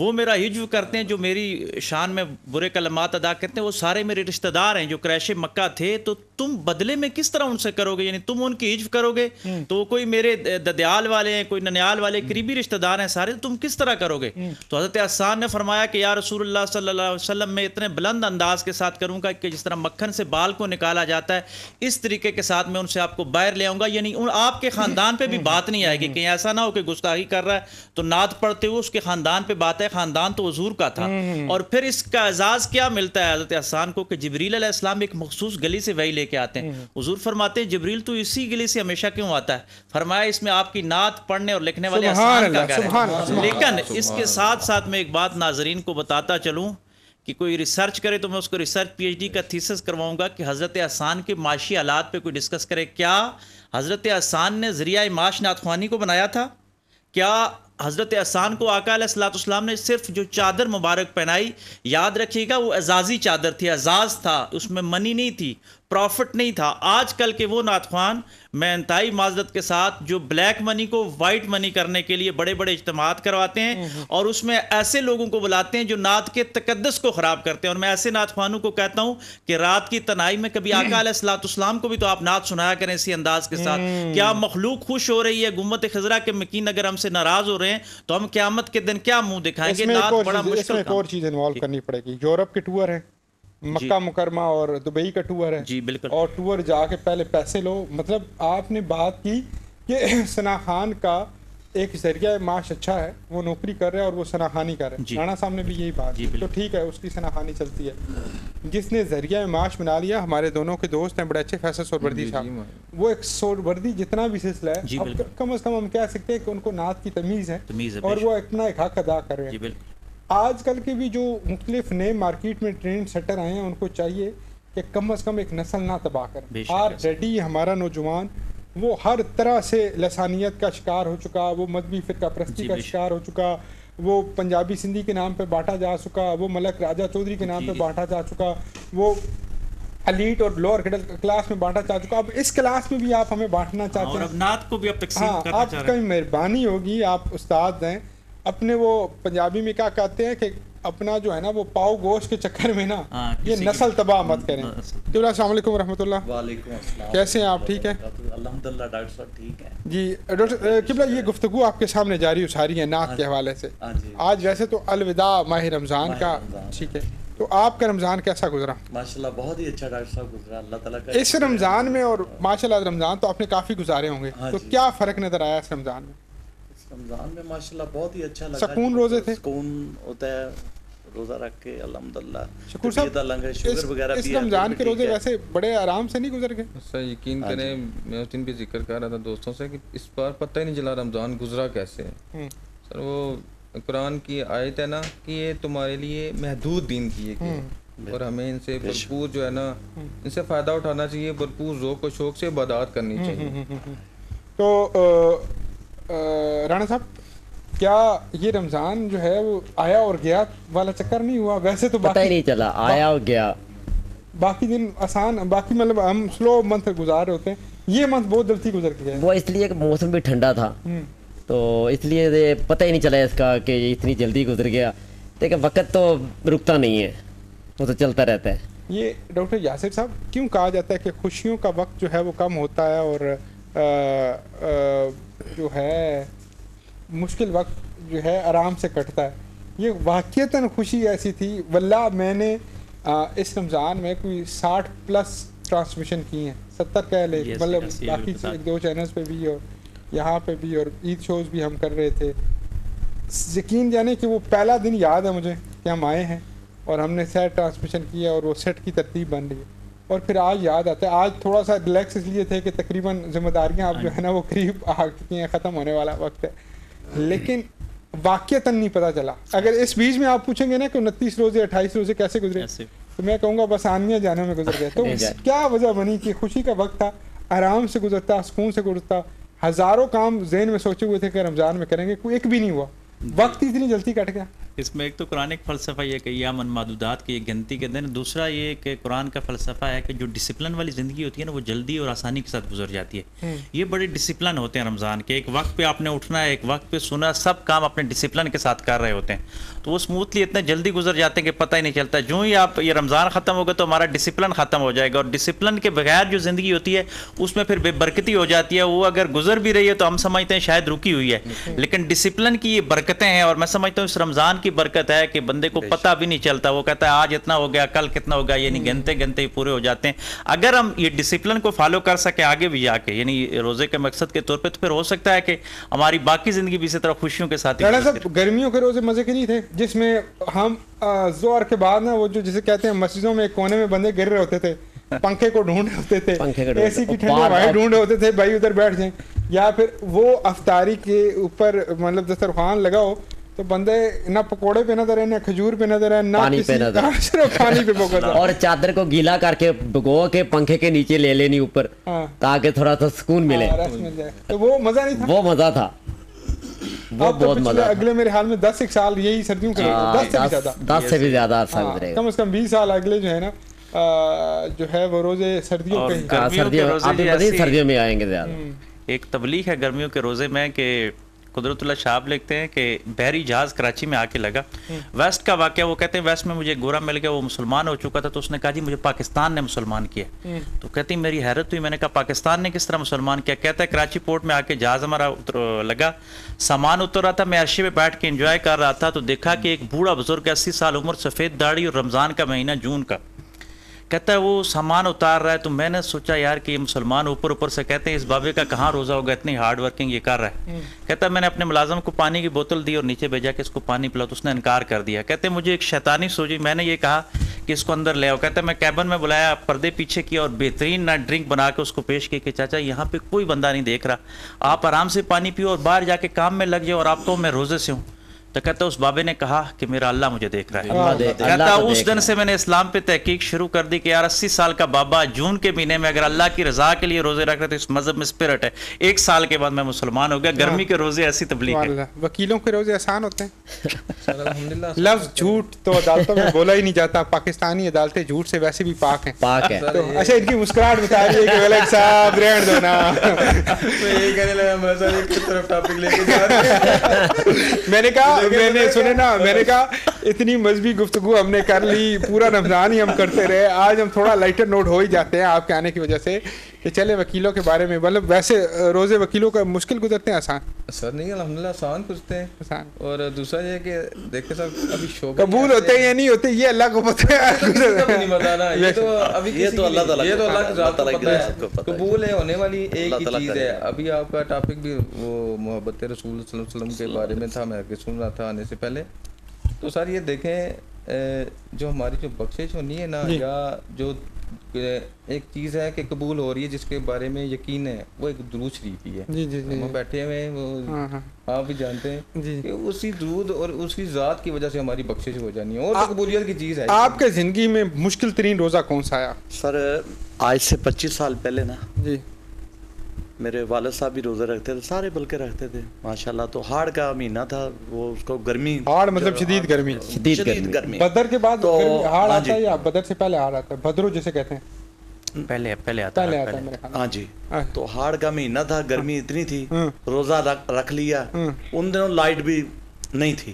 वो मेरा हिज्व करते हैं, जो मेरी शान में बुरे कलमात अदा करते हैं, वो सारे मेरे रिश्तेदार हैं जो क्रैशे मक्का थे, तो तुम बदले में किस तरह उनसे करोगे? यानी तुम उनकी हिज्व करोगे तो वो कोई मेरे ददयाल वाले हैं, कोई ननियाल वाले करीबी रिश्तेदार हैं सारे, तुम किस तरह करोगे? तो हज़रत अहसान ने फरमाया कि या रसूलुल्लाह सल्लल्लाहु अलैहि वसल्लम, मैं इतने बुलंद अंदाज के साथ करूँगा कि जिस तरह मक्खन से बाल को निकाला जाता है, इस तरीके के साथ मैं उनसे आपको बाहर ले आऊँगा, यानी उन आपके ख़ानदान पर भी बात नहीं आएगी, कहीं ऐसा ना हो कि गुस्ताखी कर रहा है तो नात पढ़ते हुए उसके ख़ानदान पर बात, खानदान तो हुजूर का था। और फिर इसका एजाज क्या मिलता है हज़रत अहसान को कि जिब्रील अलैहिस्सलाम एक मखसूस गली से वही लेके आते हैं, हुजूर फरमाते हैं जिब्रील तो इसी गली से हमेशा क्यों आता है? फरमाया इसमें आपकी नात पढ़ने और लिखने वाले अहसान का घर है। लेकिन इसके साथ साथ मैं एक बात नाजरीन को बताता चलूं कि कोई रिसर्च करे तो मैं उसको रिसर्च पीएचडी का थीसिस करवाऊंगा कि हज़रत अहसान के माशी हालात पे कोई डिस्कस करे, क्या हज़रत अहसान ने जरिया माश नातख्वानी को बनाया था? क्या हज़रत अहसान को आका अलैहिस्सलाम ने सिर्फ जो चादर मुबारक पहनाई, याद रखिएगा वो एजाजी चादर थी, एजाज था, उसमें मनी नहीं थी, प्रॉफिट नहीं था। आजकल के वो नातख्वान मैं इंतहाई माजरत के साथ जो ब्लैक मनी को वाइट मनी करने के लिए बड़े बड़े इज्तिमात करवाते हैं और उसमें ऐसे लोगों को बुलाते हैं जो नात के तकद्दस को ख़राब करते हैं। और मैं ऐसे नातख्वानों को कहता हूं कि रात की तनाई में कभी आका अलैहिस्सलाम को भी तो आप नात सुनाया करें इसी अंदाज के साथ। क्या मखलूक खुश हो रही है? गुम्मत खजरा के मकीन अगर हमसे नाराज़ हो रहे हैं तो हम क़यामत के दिन क्या मुँह दिखाएंगे? नात बड़ा मुश्किल और चीज़ इन्वॉल्व करनी पड़ेगी। यूरोप के टूर है, मक्का मुकरमा और दुबई का टूर है जी, बिल्कुल। और टूर जाके पहले पैसे लो, मतलब आपने बात की कि सना खान का एक जरिया माश अच्छा है, वो नौकरी कर रहा है और वो सना खानी कर रहा है, राणा साहब ने भी यही बात की, तो ठीक है उसकी सना खानी चलती है। जिसने जरिया माश बना लिया, हमारे दोनों के दोस्त हैं बड़े अच्छे फैसल सोरवर्दी साहब, वो एक सोरवर्दी जितना भी सिलसिला है कम अज़ कम हम कह सकते हैं कि उनको नात की तमीज़ है और वो अपना एक हक अदा कर रहे हैं। आजकल के भी जो मुख्तलिफ नए मार्केट में ट्रेंड सेटर आए हैं, उनको चाहिए कि कम अज़ कम एक नस्ल ना तबाह करें। ऑलरेडी हमारा नौजवान वो हर तरह से लसानियत का शिकार हो चुका, वो मजहबी फ़िरका परस्ती का शिकार हो चुका, वो पंजाबी सिंधी के नाम पे बांटा जा चुका, वो मलक राजा चौधरी के नाम पे बांटा जा चुका, वो एलीट और लोअर मिडिल क्लास में बांटा जा चुका। अब इस क्लास में भी आप हमें बांटना चाहते हैं, नात को भी आप तकसीम करना चाह रहे हैं। आपकी मेहरबानी होगी, आप उस्ताद हैं, अपने वो पंजाबी में क्या कहते हैं कि अपना जो है ना वो पाव गोश्त के चक्कर में ना आ, ये नस्ल तबाह मत करें। अस्सलाम वालेकुम रहमतुल्लाह। वालेकुम अस्सलाम। कैसे हैं आप? ठीक है अल्हम्दुलिल्लाह डॉक्टर साहब, ठीक है जी। डॉक्टर किबला, ये गुफ्तगू आपके सामने जारी उसारी है नात के हवाले से। आज वैसे तो अलविदा माह रमज़ान का, ठीक है, तो आपका रमज़ान कैसा गुजरा? माशाल्लाह बहुत ही अच्छा डॉक्टर साहब गुजरा, अल्लाह ताला का। इस रमज़ान में और माशाल्लाह रमज़ान तो आपने काफ़ी गुजारे होंगे, तो क्या फ़र्क नज़र आया इस रमज़ान में? रमज़ान में माशाल्लाह बहुत ही अच्छा लगा, सकून रोजे थे, सकून होता है रोज़ा रख के अल्हम्दुलिल्लाह। शुक्र साहब, शुगर वगैरह भी रमज़ान के रोजे वैसे बड़े आराम से नहीं गुजर गए? सर यकीन करें, मैं उस दिन भी जिक्र कर रहा था दोस्तों से कि इस बार पता ही नहीं चला रमज़ान गुजरा कैसे है। सर वो कुरान की आयत है ना कि ये तुम्हारे लिए महदूद दिन की है और हमें इनसे भरपूर जो है ना इनसे फ़ायदा उठाना चाहिए, भरपूर जोक और शौक से इबादत करनी चाहिए। तो राणा साहब, क्या ये रमज़ान जो है वो आया और गया वाला चक्कर नहीं हुआ? वैसे तो पता ही नहीं चला, आया और गया, बाकी दिन आसान, बाकी मतलब हम स्लो मंथ गुजार होते हैं, ये मंथ बहुत जल्दी गुजर गया। वो इसलिए कि मौसम भी ठंडा था तो इसलिए पता ही नहीं चला इसका कि इतनी जल्दी गुजर गया। देखिए वक्त तो रुकता नहीं है, वो तो चलता रहता है। ये डॉक्टर यासिर साहब, क्यों कहा जाता है कि खुशियों का वक्त जो है वो कम होता है और आ, आ, जो है मुश्किल वक्त जो है आराम से कटता है। ये वाक़ियतन खुशी ऐसी थी, वल्लाह मैंने आ, इस रमज़ान में कोई साठ प्लस ट्रांसमिशन की हैं, सत्तर कह ले, मतलब बाकी दो चैनल्स पे भी और यहाँ पे भी, और ईद शोज़ भी हम कर रहे थे। यकीन जाने कि वो पहला दिन याद है मुझे कि हम आए हैं और हमने सेट ट्रांसमिशन किया और वो सेट की तरतीब बन रही है। और फिर आज याद आता है, आज थोड़ा सा रिलैक्स इसलिए थे कि तकरीबन जिम्मेदारियाँ आप जो है ना वो करीब आ चुकी हैं, ख़त्म होने वाला वक्त है, लेकिन वाक़ियतन नहीं पता चला। अगर इस बीच में आप पूछेंगे ना कि उनतीस रोजे अट्ठाईस रोजे कैसे गुजरे, तो मैं कहूँगा बस आनिया जाने में गुजर गए। तो क्या वजह बनी कि खुशी का वक्त था, आराम से गुजरता, सुकून से गुजरता, हज़ारों काम जहन में सोचे हुए थे कि रमज़ान में करेंगे, कोई एक भी नहीं हुआ, वक्त इतनी जल्दी कट गया। इसमें एक तो कुरानिक फ़लसफ़ा ये कि या मनमादूदात की गिनती के दिन, दूसरा ये कि कुरान का फ़लसफ़ा है कि जो डिसिप्लिन वाली ज़िंदगी होती है ना वो जल्दी और आसानी के साथ गुजर जाती है। ये बड़े डिसिप्लिन होते हैं रमज़ान के, एक वक्त पे आपने उठना है, एक वक्त पे सोना, सब काम अपने डिसिप्लिन के साथ कर रहे होते हैं, तो वो स्मूथली इतना जल्दी गुजर जाते हैं कि पता ही नहीं चलता। जो ही आप ये रमज़ान ख़त्म होगा तो हमारा डिसिप्लिन ख़त्म हो जाएगा, और डिसिप्लिन के बगैर जो ज़िंदगी होती है उसमें फिर बेबरकती हो जाती है। वो अगर गुजर भी रही है तो हम समझते हैं शायद रुकी हुई है, लेकिन डिसिप्लिन की ये बरकतें हैं। और मैं समझता हूँ इस रमज़ान की बरकत है कि बंदे को पता भी नहीं चलता, वो कहता है आज इतना हो गया, कल कितना होगा, यानी गिनते गिनते ही पूरे हो जाते हैं। अगर हम ये डिसिप्लिन को फॉलो कर सकें आगे भी जाके, यानी रोजे के मकसद के तौर पे, तो फिर हो सकता है कि हमारी बाकी जिंदगी भी इसी तरह खुशियों के साथ। गर्मियों के रोजे मजे के नहीं थे जिसमें हम जोर के बाद ना वो जो जिसे कहते हैं मस्जिदों में कोने में बंदे गिर रहे होते थे, पंखे को ढूंढ होते थे, एसी की ठंडी हवाएं ढूंढ होते थे, भाई उधर बैठ जाए, या फिर वो अफ्तारी के ऊपर मतलब दस्तरखान लगाओ तो बंदे ना पकोड़े पे नजर है, ना खजूर पे नजर है, ना पानी पे नजर है, सिर्फ पानी पे फोकस है। और चादर को गीला करके भिगो के पंखे के नीचे ले लेनी ऊपर, ताकि थोड़ा सा सुकून मिले, मिल जाए। तो वो मजा नहीं था, वो मजा था, वो बहुत मजा। अगले मेरे हाल में दस एक साल यही सर्दियों के दस से भी ज्यादा कम से कम बीस साल अगले जो है ना जो है वो रोजे सर्दियों के सर्दियों में आएंगे ज्यादा। एक तबलीग है गर्मियों के रोजे में कि कुदरतुल्लाह शाह लिखते हैं कि बहरी जहाज़ कराची में आके लगा, वेस्ट का वाक़या, वो कहते हैं वेस्ट में मुझे गोरा मिल गया, वो मुसलमान हो चुका था, तो उसने कहा जी मुझे पाकिस्तान ने मुसलमान किया। तो कहती मेरी हैरत हुई, मैंने कहा पाकिस्तान ने किस तरह मुसलमान किया? कहता है कराची पोर्ट में आके जहाज़ हमारा लगा, सामान उतर रहा था, मैं अर्शी में बैठ के इंजॉय कर रहा था, तो देखा कि एक बूढ़ा बुजुर्ग अस्सी साल उम्र, सफ़ेद दाढ़ी, और रमज़ान का महीना जून का, कहता है वो सामान उतार रहा है। तो मैंने सोचा यार कि ये मुसलमान ऊपर ऊपर से कहते हैं इस बाबे का कहाँ रोज़ा होगा, इतनी हार्ड वर्किंग ये कर रहा है। कहता है मैंने अपने मुलाजम को पानी की बोतल दी और नीचे भेजा कि इसको पानी पिलाओ, तो उसने इनकार कर दिया। कहते हैं मुझे एक शैतानी सूझी, मैंने ये कहा कि इसको अंदर ले आओ। कहता है मैं कैबिन में बुलाया, पर्दे पीछे किया और बेहतरीन ना ड्रिंक बना के उसको पेश किया कि चाचा यहाँ पे कोई बंदा नहीं देख रहा, आप आराम से पानी पियो और बाहर जाके काम में लग जाओ, और आप तो मैं रोज़े से हूँ। तो कहता उस बाबे ने कहा कि मेरा अल्लाह मुझे देख रहा है। अल्लाह देख, कहता अल्लाह तो उस दिन से मैंने इस्लाम पे तहकीक शुरू कर दी कि यार अस्सी साल का बाबा जून के महीने में अगर अल्लाह की रजा के लिए रोजे रख रहे तो इस मजहब में स्पिरिट है। एक साल के बाद मैं मुसलमान हो गया। गर्मी के रोजे ऐसी तबलीग है। वकीलों के रोजे आसान होते हैं। लफ्ज झूठ तो अदालतों में बोला ही नहीं जाता। पाकिस्तानी अदालतें झूठ से वैसे भी पाक है। अच्छा, इनकी मुस्कुराहट बता रही। मैंने कहा मैंने सुने ना, मैंने कहा इतनी मजहबी गुफ्तगू हमने कर ली, पूरा रमजान ही हम करते रहे, आज हम थोड़ा लाइटर नोट हो ही जाते हैं आपके आने की वजह से कि चले वकीलों के बारे में। मतलब वैसे रोजे वकीलों का मुश्किल गुजरते हैं? आसान सर नहीं, अल्हम्दुलिल्लाह आसान गुजरते हैं, आसान। और दूसरा ये कि देखिए साहब, अभी शो कबूल होते हैं या नहीं होते ये अल्लाह को पता है। ये तो अभी ये तो अल्लाह ताला, ये तो अल्लाह ताला कबूल है होने वाली एक ही चीज़ है। अभी आपका टॉपिक भी वो मोहब्बत रसूल सल्लल्लाहु अलैहि वसल्लम के बारे में था, मैं सुन रहा था आने से पहले। तो सर ये देखें, जो हमारी जो बख्शिश होनी है ना, या जो एक चीज़ है कि कबूल हो रही है जिसके बारे में यकीन है, वो एक दुरूद शरीफ ही है। जी जी जी। हम बैठे हुए हैं, वो आप भी जानते हैं कि उसी दुरूद और उसी ज़ात की वजह से हमारी बख्शिश हो जानी है, और कबूलियत की चीज़ है। आपके ज़िंदगी में मुश्किल तरीन रोज़ा कौन सा आया? सर आज से पच्चीस साल पहले ना जी, मेरे वालिद साहब भी रोज़ा रखते थे, सारे बल्कि रखते थे माशाल्लाह। तो हाड़ का महीना था वो, उसको गर्मी, हाड़ मतलब शदीद गर्मी, शदीद गर्मी। बदर के बाद तो हाड़ आता है या बदर से पहले हाड़ आता है? बदरो जिसे कहते हैं, पहले पहले आता है। हाँ जी। तो हाड़ का महीना था, गर्मी इतनी थी, रोज़ा रख लिया। उन दिनों लाइट भी नहीं थी,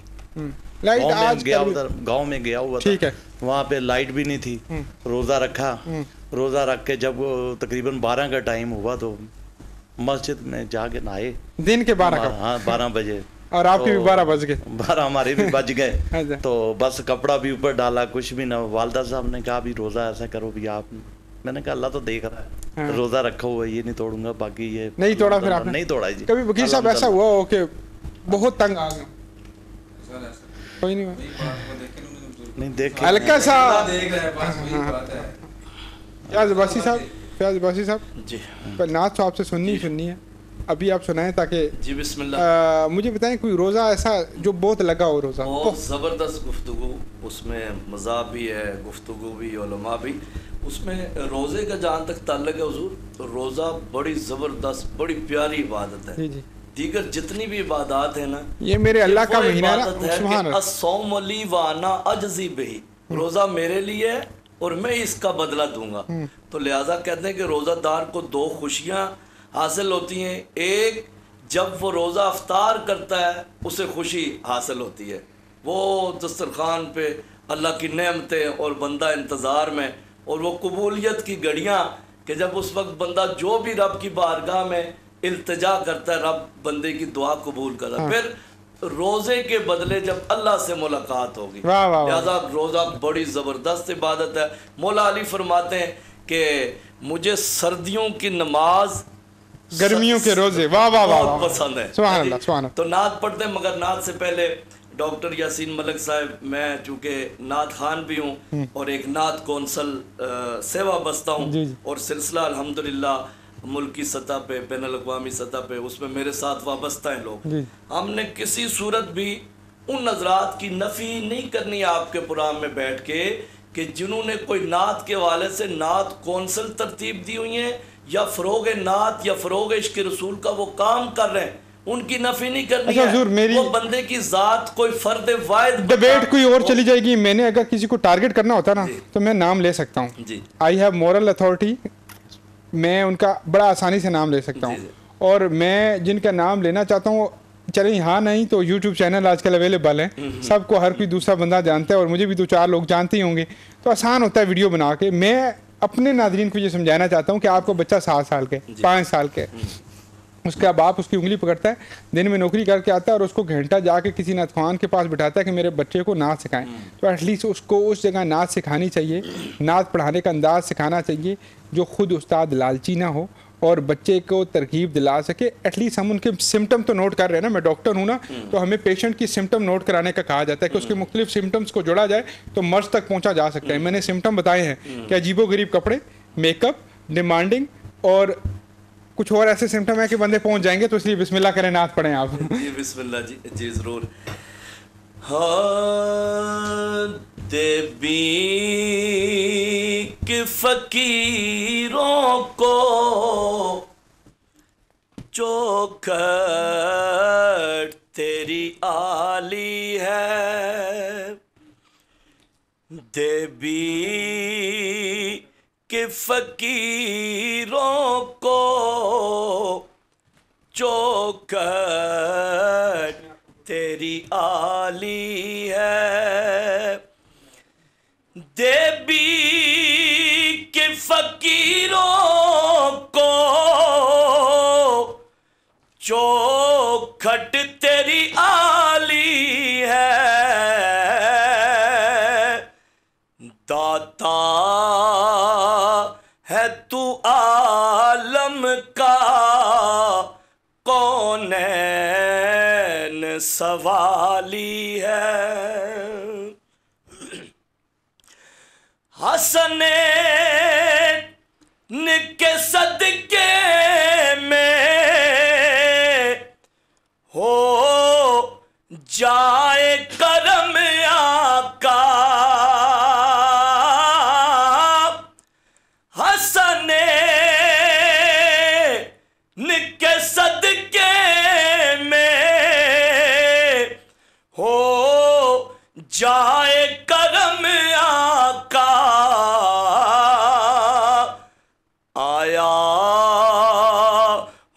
लाइट गया उधर गाँव में गया हुआ था, वहाँ पे लाइट भी नहीं थी। रोज़ा रखा, रोज़ा रख के जब तकरीबन बारह का टाइम हुआ तो मस्जिद में जाके नहाए, दिन के बारह, हाँ बारह बजे और आपके तो भी बारह बज गए, बारह हमारे भी बज गए। तो बस कपड़ा भी ऊपर डाला, कुछ भी ना। वालदा साहब ने कहा भी रोज़ा ऐसा करो भी आप, मैंने कहा अल्लाह तो देख रहा है, हाँ। रोज़ा रखा हुआ है, ये नहीं तोड़ूंगा, बाकी ये नहीं तोड़ा। फिर आपने नहीं तोड़ा जी? कभी वकील साहब ऐसा हुआ हो कि बहुत तंग आ गए? कोई नहीं नहीं देख हल्का सा फ्याजबासी साहब, फ्याजबासी साहब जी नात तो आपसे सुननी ही सुननी है, अभी आप सुनाएं ताकि जी। बिस्मिल्लाह, मुझे बताएं कोई रोज़ा ऐसा जो बहुत लगा हो रोज़ा। बहुत ज़बरदस्त गुफ्तगू, उसमें मज़ा भी है, गुफ्तगू भी, उलमा भी। उसमें रोज़े का जहाँ तक ताल्लुक़ है हुज़ूर, रोज़ा बड़ी ज़बरदस्त, बड़ी प्यारी इबादत है। दीगर जितनी भी इबादत है ना, ये मेरे अल्लाह का महीना है, अस्सौम ली व अना अजज़ी बिही, रोज़ा मेरे लिए है और मैं इसका बदला दूंगा। तो लिहाजा कहते हैं कि रोज़ादार को दो खुशियाँ हासिल होती हैं, एक जब वो रोज़ा अफ्तार करता है उसे खुशी हासिल होती है, वो दस्तरखान पे अल्लाह की नेमतें और बंदा इंतज़ार में, और वो कबूलियत की घड़ियाँ कि जब उस वक्त बंदा जो भी रब की बारगाह में इल्तिजा करता है, रब बंदे की दुआ कबूल करता है। फिर रोज़े के बदले जब अल्लाह से मुलाकात होगी। लिहाजा रोज़ा बड़ी ज़बरदस्त इबादत है। मौला अली फरमाते हैं कि मुझे सर्दियों की नमाज, गर्मियों के रोज़े वाह वाह वाह पसंद है। सुभान अल्लाह, सुभान अल्लाह। तो नात पढ़ते हैं, मगर नात से पहले डॉक्टर यासिन मलिक साहब, मैं चूँकि नात खान भी हूँ और एक नात कौंसल से वाबस्ता हूँ, और सिलसिला अल्हम्दुलिल्लाह मुल्क की सतह पे, बैन अल-अक़वामी सतह पे, उसमें मेरे साथ वाबस्ता हैं लोग। हमने किसी सूरत भी उन नजरात की नफ़ी नहीं करनी आपके प्रोग्राम में बैठ के कि जिन्होंने कोई नात के वाले से नात कौंसल तरतीब दी हुई है या फ़रोग नात या फ़रोग इश्क़ रसूल का वो काम कर रहे हैं, उनकी नफ़ी नहीं करनी। अच्छा हुजूर, मेरी वो बंदे की ज़ात कोई फ़र्द वाहिद डिबेट कोई और चली जाएगी। मैंने अगर किसी को टारगेट करना होता ना तो मैं नाम ले सकता हूँ जी, आई हैव मोरल अथॉरिटी, मैं उनका बड़ा आसानी से नाम ले सकता हूँ। और मैं जिनका नाम लेना चाहता हूँ, चले यहाँ नहीं तो यूट्यूब चैनल आजकल अवेलेबल है, सबको हर कोई दूसरा बंदा जानता है और मुझे भी दो चार लोग जानते ही होंगे, तो आसान होता है वीडियो बना के। मैं अपने नाज़रीन को ये समझाना चाहता हूँ कि आपको बच्चा सात साल के, पाँच साल के, उसका बाप उसकी उंगली पकड़ता है, दिन में नौकरी करके आता है और उसको घंटा जाके किसी नातखान के पास बिठाता है कि मेरे बच्चे को नाच सिखाएं, तो एटलीस्ट उसको उस जगह नाच सिखानी चाहिए, नाच पढ़ाने का अंदाज सिखाना चाहिए जो खुद उस्ताद लालची ना हो और बच्चे को तरकीब दिला सके। एटलीस्ट हम उनके सिम्टम तो नोट कर रहे हैं ना, मैं डॉक्टर हूँ ना, तो हमें पेशेंट की सिम्टम नोट कराने का कहा जाता है कि उसके मुख्तलिफ सिम्टम्स को जोड़ा जाए तो मर्ज तक पहुँचा जा सकता है। मैंने सिम्टम बताए हैं कि अजीबो गरीब कपड़े, मेकअप, डिमांडिंग और कुछ और ऐसे सिम्टम है कि बंदे पहुंच जाएंगे, तो इसलिए बिस्मिल्लाह करें, नाथ पढ़ें आप जी। बिस्मिल्लाह जी, जी ज़रूर। हाँ देवी के फकीरों को चौखट तेरी आली है, देवी के फकीरों को चौखट तेरी आली है, देवी के फकीरों को चौखट तेरी आली है, दाता है तू आलम का कौनैन सवाली है, हसने निके सदके में हो जाए करम आका, जाए करम आका, आया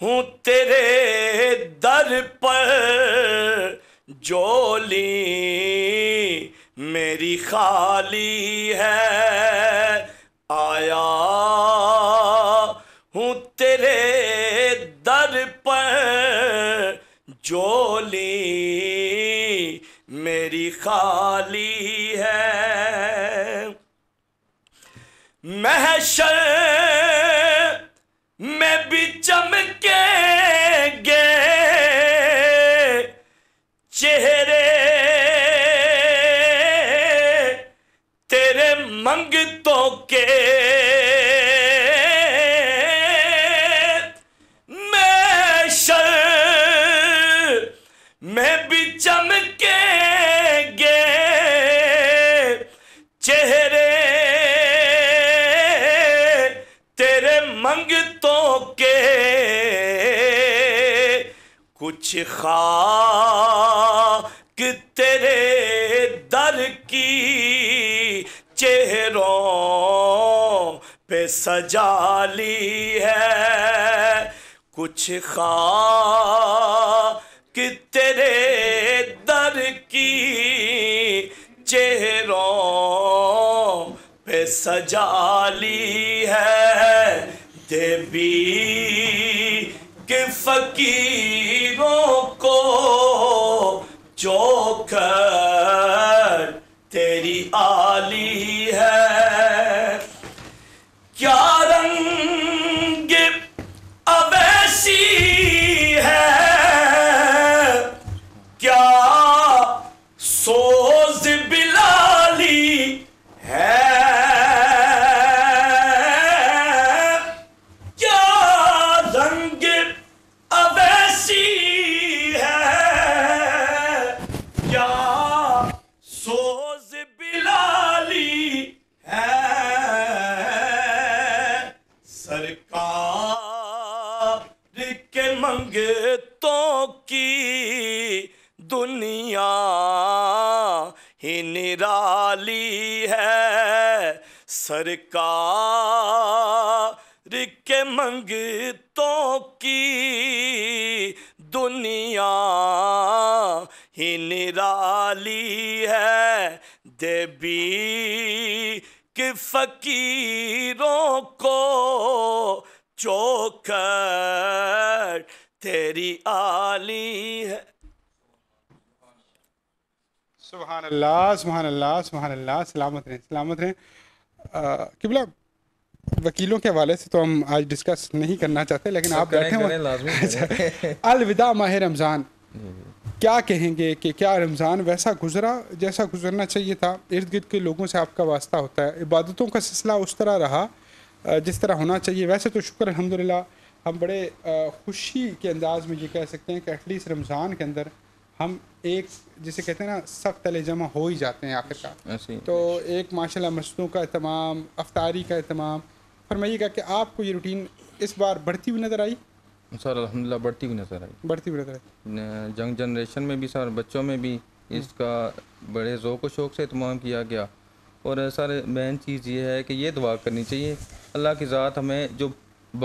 हूँ तेरे दर पर झोली मेरी खाली है, आया हूँ तेरे दर पर झोली वाली है। महशर में भी चमकेंगे चेहरे तेरे मंगतों के, मैं भी चमकेंगे चेहरे तेरे मंगतों के, कुछ खाक तेरे दर की चेहरों पे सजा ली है, कुछ खाक कि तेरे दर की चेहरों पे सजा ली है। देवी के फकीरों को जोकर तेरी आली है, क्या रंग अवैसी निराली है, सरकार के मंगतों की दुनिया ही निराली है। देवी के फकीरों को चौखट तेरी आली है। सुभान अल्लाह, सुभान अल्लाह, सुभान अल्लाह। सलामत रहें, सलामत रहें। किबला, वकीलों के हवाले से तो हम आज डिस्कस नहीं करना चाहते, लेकिन आप बैठे हैं। अलविदा माह रमज़ान, क्या कहेंगे कि क्या रमज़ान वैसा गुजरा जैसा गुजरना चाहिए था? इर्द गिर्द के लोगों से आपका वास्ता होता है, इबादतों का सिलसिला उस तरह रहा जिस तरह होना चाहिए? वैसे तो शुक्र अल्हम्दुलिल्लाह, हम बड़े खुशी के अंदाज़ में ये कह सकते हैं कि एटलीस्ट रमज़ान के अंदर हम एक, जिसे कहते हैं ना, सब तले जमा हो ही जाते हैं आखिरकार। तो एक माशाल्लाह मस्जिदों का एहतमाम, अफ्तारी का एहतमाम। फरमाइएगा कि आपको ये रूटीन इस बार बढ़ती हुई नज़र आई? सर अल्हम्दुलिल्लाह बढ़ती हुई नज़र आई, बढ़ती हुई नज़र आई। यंग जनरेशन में भी सर, बच्चों में भी इसका बड़े ज़ौक़ व शौक़ से एहतमाम किया गया। और सर मेन चीज़ ये है कि ये दुआ करनी चाहिए अल्लाह की ज़ात हमें जो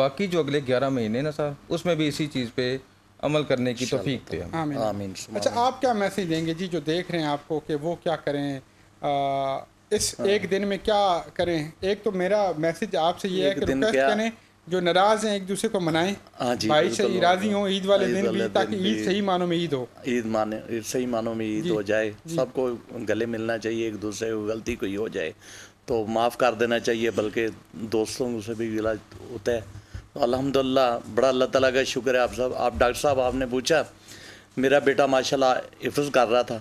बाकी जो अगले ग्यारह महीने ना सर, उसमें भी इसी चीज़ पर अमल करने की तौफीक दे। आमीन, आमीन। अच्छा, आप क्या मैसेज देंगे जी जो देख रहे हैं आपको कि वो क्या करें आ, इस एक दिन में क्या करें? एक तो मेरा मैसेज आपसे ये है कि रिक्वेस्ट करें जो नाराज हैं एक दूसरे को मनाएं, भाई से राजी हों ईद वाले दिन भी, ताकि ईद सही मानों में ईद हो, ईद माने सही मानों में ईद हो जाए। सबको गले मिलना चाहिए, एक दूसरे को गलती कोई हो जाए तो माफ़ कर देना चाहिए, बल्कि दोस्तों से भी गिला होता है। अल्हम्दुलिल्लाह, बड़ा अल्लाह ताला का शुक्र है। आप सब, आप डॉक्टर साहब आपने पूछा, मेरा बेटा माशाल्लाह हिफ्ज़ कर रहा था,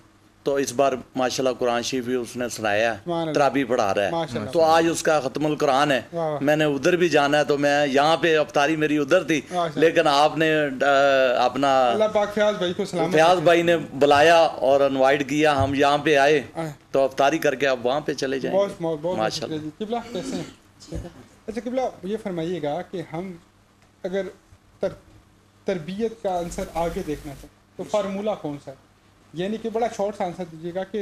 तो इस बार माशाल्लाह कुरान शरीफ भी उसने सुनाया, तरावी पढ़ा रहा है, तो आज उसका खत्मुल कुरान है। मैंने उधर भी जाना है, तो मैं यहाँ पे अफ्तारी मेरी उधर थी, लेकिन आपने अपना फ्याज भाई ने बुलाया और इनवाइट किया, हम यहाँ पे आए तो अफ्तारी करके आप वहाँ पे चले जाए माशाल्लाह। अच्छा किबला, ये फरमाइएगा कि हम अगर तर, तरबियत का आंसर आगे देखना चाहें तो फार्मूला कौन सा है? यानी कि बड़ा शॉर्ट आंसर दीजिएगा कि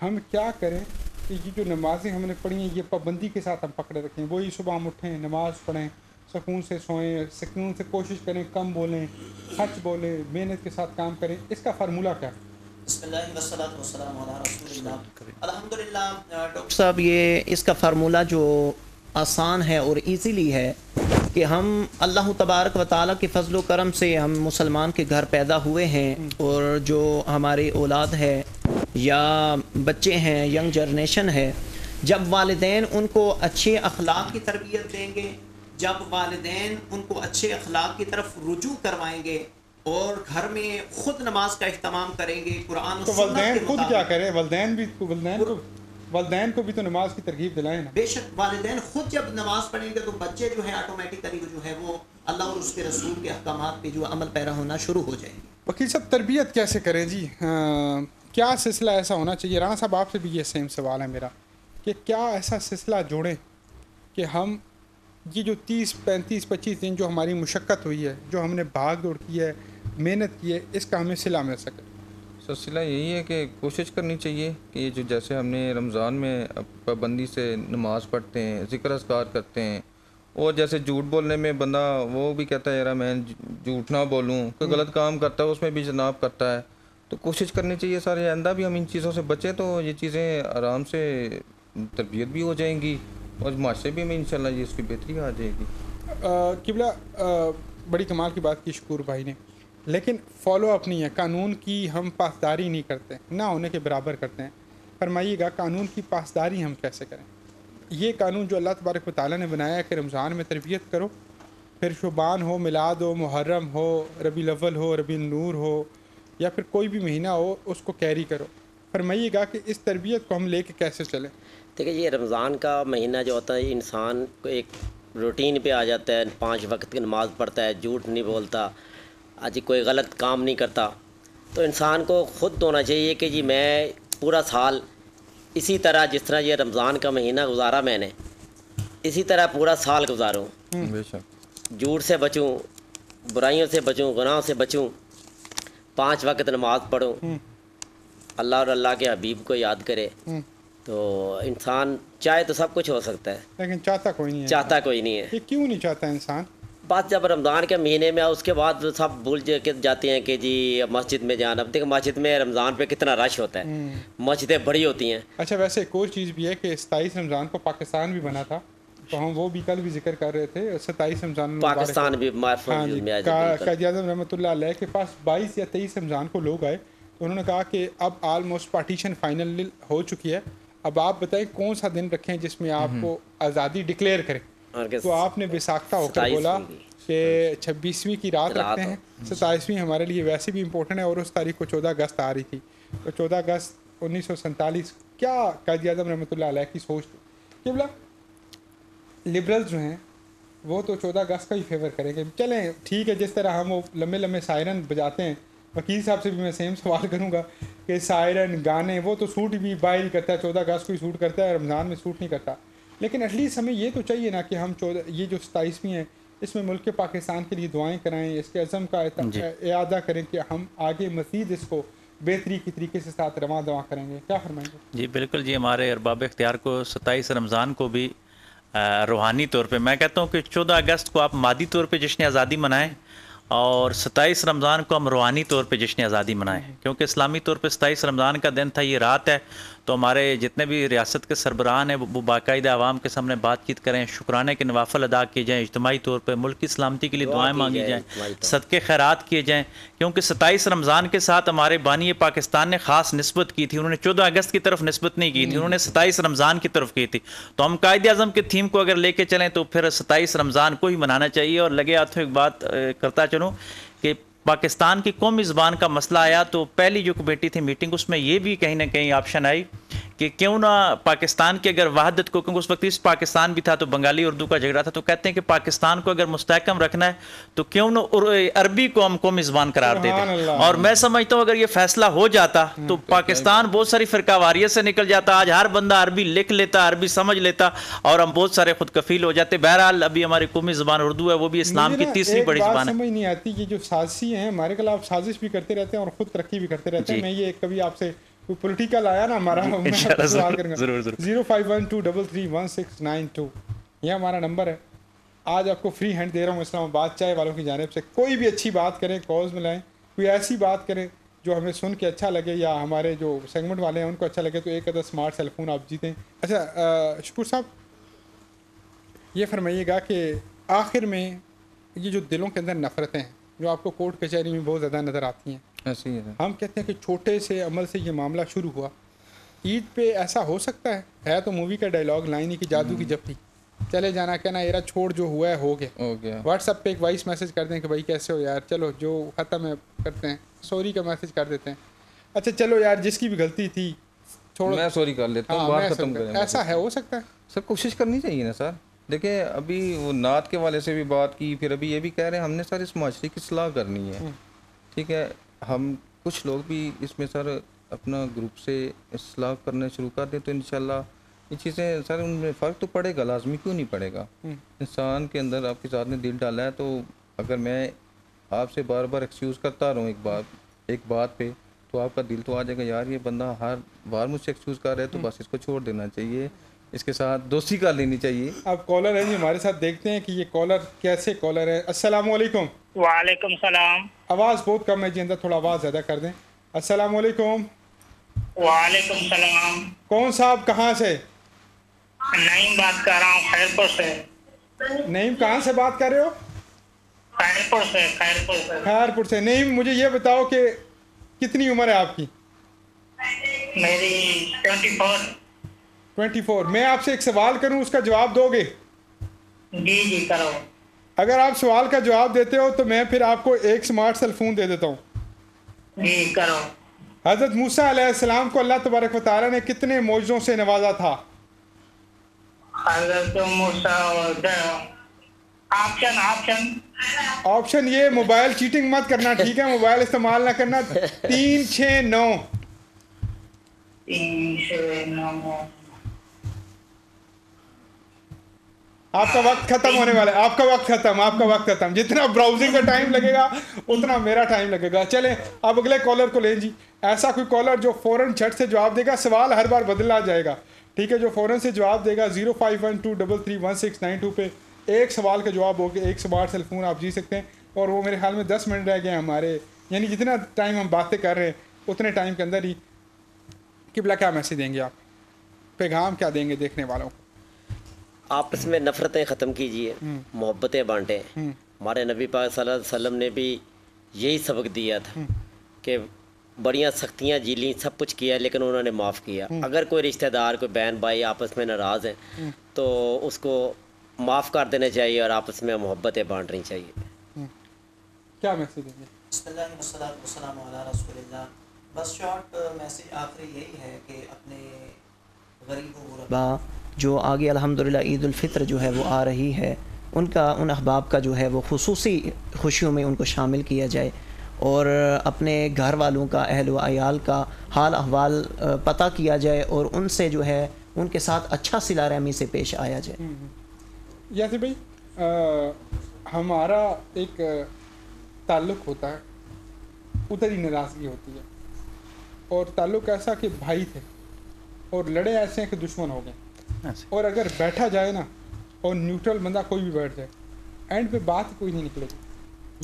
हम क्या करें कि ये जो नमाज़ें हमने पढ़ी हैं ये पाबंदी के साथ हम पकड़े रखें, वही सुबह हम उठें, नमाज़ पढ़ें, सुकून से सोएं, सुकून से कोशिश करें, कम बोलें, सच बोलें, मेहनत के साथ काम करें, इसका फार्मूला क्या है? अल्हम्दुलिल्लाह डॉक्टर साहब, ये इसका फार्मूला जो आसान है और इजीली है कि हम अल्लाह तबारक व ताला के फजल व करम से हम मुसलमान के घर पैदा हुए हैं, और जो हमारी औलाद है या बच्चे हैं, यंग जनरेशन है, जब वालिदैन उनको अच्छे अखलाक की तरबियत देंगे, जब वालिदैन उनको अच्छे अखलाक की तरफ रुजू करवाएंगे और घर में खुद नमाज का अहतमाम करेंगे, कुरान तो वालिदैन खुद क्या करें, वालिदैन भी वालिदैन को वालिदैन को भी तो नमाज की तरगीब दिलाएं ना। बेशक वालिदैन खुद जब नमाज पढ़ेंगे तो बच्चे जो है ऑटोमेटिकली जो है वो अल्लाह और उसके रसूल के अहकाम पे जो अमल पैरा होना शुरू हो जाएंगे। वकील साहब, तरबियत कैसे करें जी, क्या सिलसिला ऐसा होना चाहिए? राना साहब, आपसे भी ये सेम सवाल है मेरा कि क्या ऐसा सिलसिला जोड़ें कि हम ये जो तीस पैंतीस पच्चीस दिन जो हमारी मुशक्क़त हुई है, जो हमने भाग दौड़ की है, मेहनत की है, इसका हमें सिला मिल सके? सर, सिला यही है कि कोशिश करनी चाहिए कि ये जो जैसे हमने रमज़ान में पाबंदी से नमाज़ पढ़ते हैं, ज़िक्र अस्कार करते हैं, और जैसे झूठ बोलने में बंदा वो भी कहता है यार मैं झूठ ना बोलूँ, कोई गलत काम करता है उसमें भी जनाब करता है, तो कोशिश करनी चाहिए सारे आइंदा भी हम इन चीज़ों से बचें, तो ये चीज़ें आराम से तरबियत भी हो जाएंगी और माशरे भी में इंशाल्लाह ये इसकी बेहतरी आ जाएगी। किबला, बड़ी कमाल की बात की शकूर भाई ने, लेकिन फॉलो अप नहीं है, कानून की हम पासदारी नहीं करते, ना होने के बराबर करते हैं। फरमाइएगा कानून की पासदारी हम कैसे करें? ये कानून जो अल्लाह तबारक व तआला ने बनाया है कि रमज़ान में तरबियत करो, फिर शुबान हो, मिलाद हो, मुहर्रम हो, रबी अव्वल हो, रबी नूर हो, या फिर कोई भी महीना हो, उसको कैरी करो। फरमाइएगा कि इस तरबियत को हम लेके कैसे चलें? देखिए, ये रमज़ान का महीना जो होता है, इंसान को एक रूटीन पे आ जाता है, पांच वक्त की नमाज़ पढ़ता है, झूठ नहीं बोलता, आज कोई गलत काम नहीं करता, तो इंसान को खुद होना चाहिए कि जी मैं पूरा साल इसी तरह जिस तरह ये रमज़ान का महीना गुजारा मैंने, इसी तरह पूरा साल गुजारूँ, झूठ से बचूँ, बुराइयों से बचूँ, गुनाहों से बचूँ, पाँच वक्त नमाज पढ़ूँ, अल्लाह और अल्लाह के हबीब को याद करे, तो इंसान चाहे तो सब कुछ हो सकता है, लेकिन चाहता कोई नहीं है। चाहता कोई नहीं है। ये क्यों नहीं चाहता इंसान? बात जब रमज़ान के महीने में, उसके बाद सब भूल जाते हैं कि जी मस्जिद में जाना। अब देखो मस्जिद में रमज़ान पे कितना रश होता है, मस्जिदें बड़ी होती हैं। अच्छा, वैसे एक और चीज़ भी है कि सताईस रमज़ान को पाकिस्तान भी बना था, तो हम वो भी कल भी जिक्र कर रहे थे, सताईस रमज़ान पाकिस्तान भी काजी आज़म रहमतुल्लाह अलैह के पास बाईस या तेईस रमज़ान को लोग आए, तो उन्होंने कहा कि अब आलमोस्ट पार्टीशन फाइनल हो चुकी है, अब आप बताएं कौन सा दिन रखें जिसमें आपको आज़ादी डिक्लेयर करें, तो आपने बेसाख्ता होकर बोला कि छब्बीसवीं की रात रखते हैं, सताईसवीं हमारे लिए वैसे भी इम्पोर्टेंट है, और उस तारीख को चौदह अगस्त आ रही थी, तो चौदह अगस्त उन्नीस सौ सैंतालीस क्या काजी आज़म रहमतुल्लाह अलैह की सोच थी? क्या बोला, लिबरल्स जो हैं वो तो चौदह अगस्त का ही फेवर करेंगे, चलें ठीक है, जिस तरह हम वो लम्बे लम्बे सायरन बजाते हैं। वकील साहब से भी मैं सेम सवाल करूंगा कि सायरन गाने वो तो सूट भी बाय करता है, चौदह अगस्त को ही सूट करता है, रमज़ान में सूट नहीं करता, लेकिन एटलीस्ट हमें ये तो चाहिए ना कि हम चौदह ये जो सताईसवीं है इसमें मुल्क पाकिस्तान के लिए दुआएँ कराएँ, इसके अज़म का इरादा करें कि हम आगे मज़ीद इसको बेहतरी की तरीके से साथ रवा दवा करेंगे। क्या फरमाएंगे? जी बिल्कुल जी, हमारे अरबाब इख्तियार को सताईस रमज़ान को भी रूहानी तौर पे, मैं कहता हूँ कि चौदह अगस्त को आप मादी तौर पे जश्न आज़ादी मनाएं और सताईस रमज़ान को हम रूहानी तौर पे जश्न आज़ादी मनाएं, क्योंकि इस्लामी तौर पे सताईस रमज़ान का दिन था, ये रात है, तो हमारे जितने भी रियासत के सरबराहान हैं वो बाकायदा आवाम के सामने बातचीत करें, शुक्राने के नवाफल अदा किए जाएँ, इज्तमाही तौर पर मुल्क की सलामती के लिए दुआएँ मांगी जाएँ, सदके खैरात किए जाएँ, क्योंकि सताईस रमज़ान के साथ हमारे बानी पाकिस्तान ने ख़ास नस्बत की थी, उन्होंने चौदह अगस्त की तरफ नस्बत नहीं की थी, उन्होंने सताईस रमज़ान की तरफ की थी, तो हम कायदे आज़म के थीम को अगर लेके चलें तो फिर सताईस रमज़ान को ही मनाना चाहिए। और लगे हाथों एक बात करता चलूँ कि पाकिस्तान की कौमी ज़बान का मसला आया तो पहली जो कमेटी थी मीटिंग, उसमें ये भी कहीं ना कहीं ऑप्शन आई कि क्यों ना पाकिस्तान की अगर वहदत को, क्योंकि उस वक्त ईस्ट पाकिस्तान भी था तो बंगाली उर्दू का झगड़ा था, तो कहते हैं कि पाकिस्तान को अगर मुस्तहकम रखना है तो क्यों ना अरबी को हम कौमी ज़बान करार देते, और मैं समझता हूँ अगर ये फैसला हो जाता तो पाकिस्तान बहुत सारी फ़िरकावारियत से निकल जाता, आज हर बंदा अरबी लिख लेता, अरबी समझ लेता, और हम बहुत सारे खुद कफील हो जाते। बहरहाल अभी हमारी कौमी ज़बान उर्दू है, वो भी इस्लाम की तीसरी बड़ी ज़बान है। समझ नहीं आती कि जो साज़िश हैं हमारे खिलाफ, साजिश भी करते रहते हैं और खुद तरक्की भी करते रहते हैं। मैं ये कभी आपसे पॉलिटिकल आया ना हमारा, zero five one two double three one six nine two यह हमारा नंबर है। आज आपको फ्री हैंड दे रहा हूँ इस्लामाबाद चाय वालों की जानिब से, कोई भी अच्छी बात करें कॉज में लाएँ, कोई ऐसी बात करें जो हमें सुन के अच्छा लगे या हमारे जो सेगमेंट वाले हैं उनको अच्छा लगे, तो एक अदर स्मार्ट सेलफोन आप जीतें। अच्छा शकूर साहब, ये फरमाइएगा कि आखिर में ये जो दिलों के अंदर नफ़रतें हैं जो आपको कोर्ट कचहरी में बहुत ज़्यादा नज़र आती हैं, ऐसे है। हम कहते हैं कि छोटे से अमल से ये मामला शुरू हुआ। ईद पे ऐसा हो सकता है है तो मूवी का डायलॉग लाइन ही कि जादू की जफ्ती चले जाना, कहना एरा छोड़, जो हुआ है हो गया हो गया। व्हाट्सएप पे एक वॉइस मैसेज कर दें कि भाई कैसे हो यार, चलो जो ख़त्म है करते हैं, सॉरी का मैसेज कर देते हैं। अच्छा चलो यार जिसकी भी गलती थी छोड़ो, मैं सॉरी कर लेता हूँ, बात खत्म करें। ऐसा है, हो सकता है, सब कोशिश करनी चाहिए ना सर। देखिए अभी वो नात के वाले से भी बात की, फिर अभी ये भी कह रहे हैं हमने सर इस माशरे की सलाह करनी है। ठीक है, हम कुछ लोग भी इसमें सर अपना ग्रुप से सलाह करना शुरू कर दें तो इंशाल्लाह ये चीज़ें सर उनमें फ़र्क तो पड़ेगा, लाजमी क्यों नहीं पड़ेगा। इंसान के अंदर आपके साथ ने दिल डाला है, तो अगर मैं आपसे बार बार एक्सक्यूज़ करता रहूँ एक बात एक बात पे तो आपका दिल तो आ जाएगा यार ये बंदा हर बार मुझसे एक्सक्यूज़ कर रहा है, तो बस इसको छोड़ देना चाहिए, इसके साथ दोस्ती कर लेनी चाहिए। आप कॉलर है जी हमारे साथ, देखते हैं कि ये कॉलर कैसे कॉलर है। अस्सलामुअलैकुम। वालेकुम सलाम। आवाज़ बहुत कम है जी, अंदर थोड़ा आवाज़ ज़्यादा कर दें। अस्सलामुअलैकुम। वालेकुम सलाम। कौन साहब कहाँ से? नईम बात कर रहा हूँ खैरपुर से। नईम कहाँ से बात कर रहे हो? खैरपुर से। खैरपुर से खैरपुर से नईम, मुझे ये बताओ कि कितनी उम्र है आपकी? मेरी चौबीस। चौबीस। मैं आपसे एक सवाल करूं, उसका जवाब दोगे? जी जी करो। अगर आप सवाल का जवाब देते हो तो मैं फिर आपको एक स्मार्ट सेल फोन दे देता हूँ। जी करो। हजरत मूसा अलैहिस्सलाम को अल्लाह तबारक व तआला ने कितने मौजज़ों से नवाजा था? ऑप्शन ऑप्शन ऑप्शन ये, मोबाइल चीटिंग मत करना ठीक है, मोबाइल इस्तेमाल ना करना। तीन छः नौ। तीन छः नौ। आपका वक्त खत्म होने वाला है, आपका वक्त खत्म, आपका वक्त खत्म। जितना ब्राउजिंग का टाइम लगेगा उतना मेरा टाइम लगेगा। चलें अब अगले कॉलर को लें जी। ऐसा कोई कॉलर जो फौरन झट से जवाब देगा, सवाल हर बार बदला जाएगा ठीक है, जो फ़ौरन से जवाब देगा zero five one two double three one six nine two पे एक सवाल का जवाब हो गया, एक स्मार्ट सेल फोन आप जीत सकते हैं। और वो मेरे ख्याल में दस मिनट रह गए हमारे, यानी जितना टाइम हम बातें कर रहे हैं उतने टाइम के अंदर ही किबला क्या मैसेज देंगे आप, पैगाम क्या देंगे देखने वालों को? आपस में नफ़रतें ख़त्म कीजिए, मोहब्बतें बांटें। हमारे नबी पाक सल्लल्लाहु अलैहि वसल्लम ने भी यही सबक दिया था कि बड़ियाँ सख्तियाँ झीलीं, सब कुछ किया लेकिन उन्होंने माफ़ किया। अगर कोई रिश्तेदार कोई बहन भाई आपस में नाराज़ हैं तो उसको माफ़ कर देना चाहिए और आपस में मोहब्बतें बांटनी चाहिए। क्या मैसेज देंगे? बस शॉर्ट मैसेज आखिरी यही है कि अपने गरीबों जो आगे अल्हम्दुलिल्लाह ईद उल फित्र जो है वो आ रही है, उनका उन अहबाब का जो है वो खुसूसी खुशियों में उनको शामिल किया जाए और अपने घर वालों का अहल व अयाल का हाल अहवाल पता किया जाए और उनसे जो है उनके साथ अच्छा सिला रहमी से पेश आया जाए। यासिर भाई आ, हमारा एक ताल्लुक़ होता है, उधर ही नाराज़गी होती है और ताल्लुक़ ऐसा कि भाई थे और लड़े ऐसे हैं कि दुश्मन हो गए। और अगर बैठा जाए ना और न्यूट्रल बंदा कोई भी बैठ जाए, एंड पे बात कोई नहीं निकलेगी,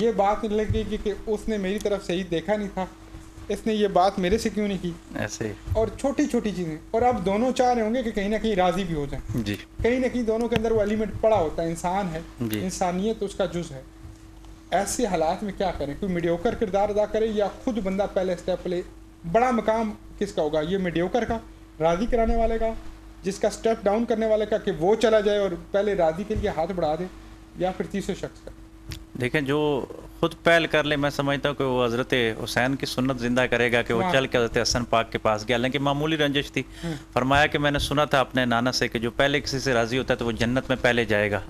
ये बात नहीं लगेगी कि उसने मेरी तरफ सही देखा नहीं था, इसने ये बात मेरे से क्यों नहीं की, ऐसे और छोटी छोटी चीज़ें। और आप दोनों चाह रहे होंगे कि कहीं ना कहीं राज़ी भी हो जाए जी, कहीं ना कहीं दोनों के अंदर वो एलिमेंट पड़ा होता है, इंसान है, इंसानियत तो उसका जुज़ है। ऐसे हालात में क्या करें? कोई मीडियोकर किरदार अदा करे या खुद बंदा पहले स्टेप ले? बड़ा मकाम किसका होगा? ये मीडियोकर का, राज़ी कराने वाले का, जिसका स्टेप डाउन करने वाले का कि वो चला जाए और पहले राज़ी के लिए हाथ बढ़ा दे, या फिर तीसरे शख्स का? देखें जो खुद पहल कर ले, मैं समझता हूँ कि वो हज़रत हुसैन की सुन्नत ज़िंदा करेगा कि वो चल के हज़रत हसन पाक के पास गया, हालांकि मामूली रंजिश थी। फरमाया कि मैंने सुना था अपने नाना से कि जो पहले किसी से राज़ी होता है तो वो जन्नत में पहले जाएगा।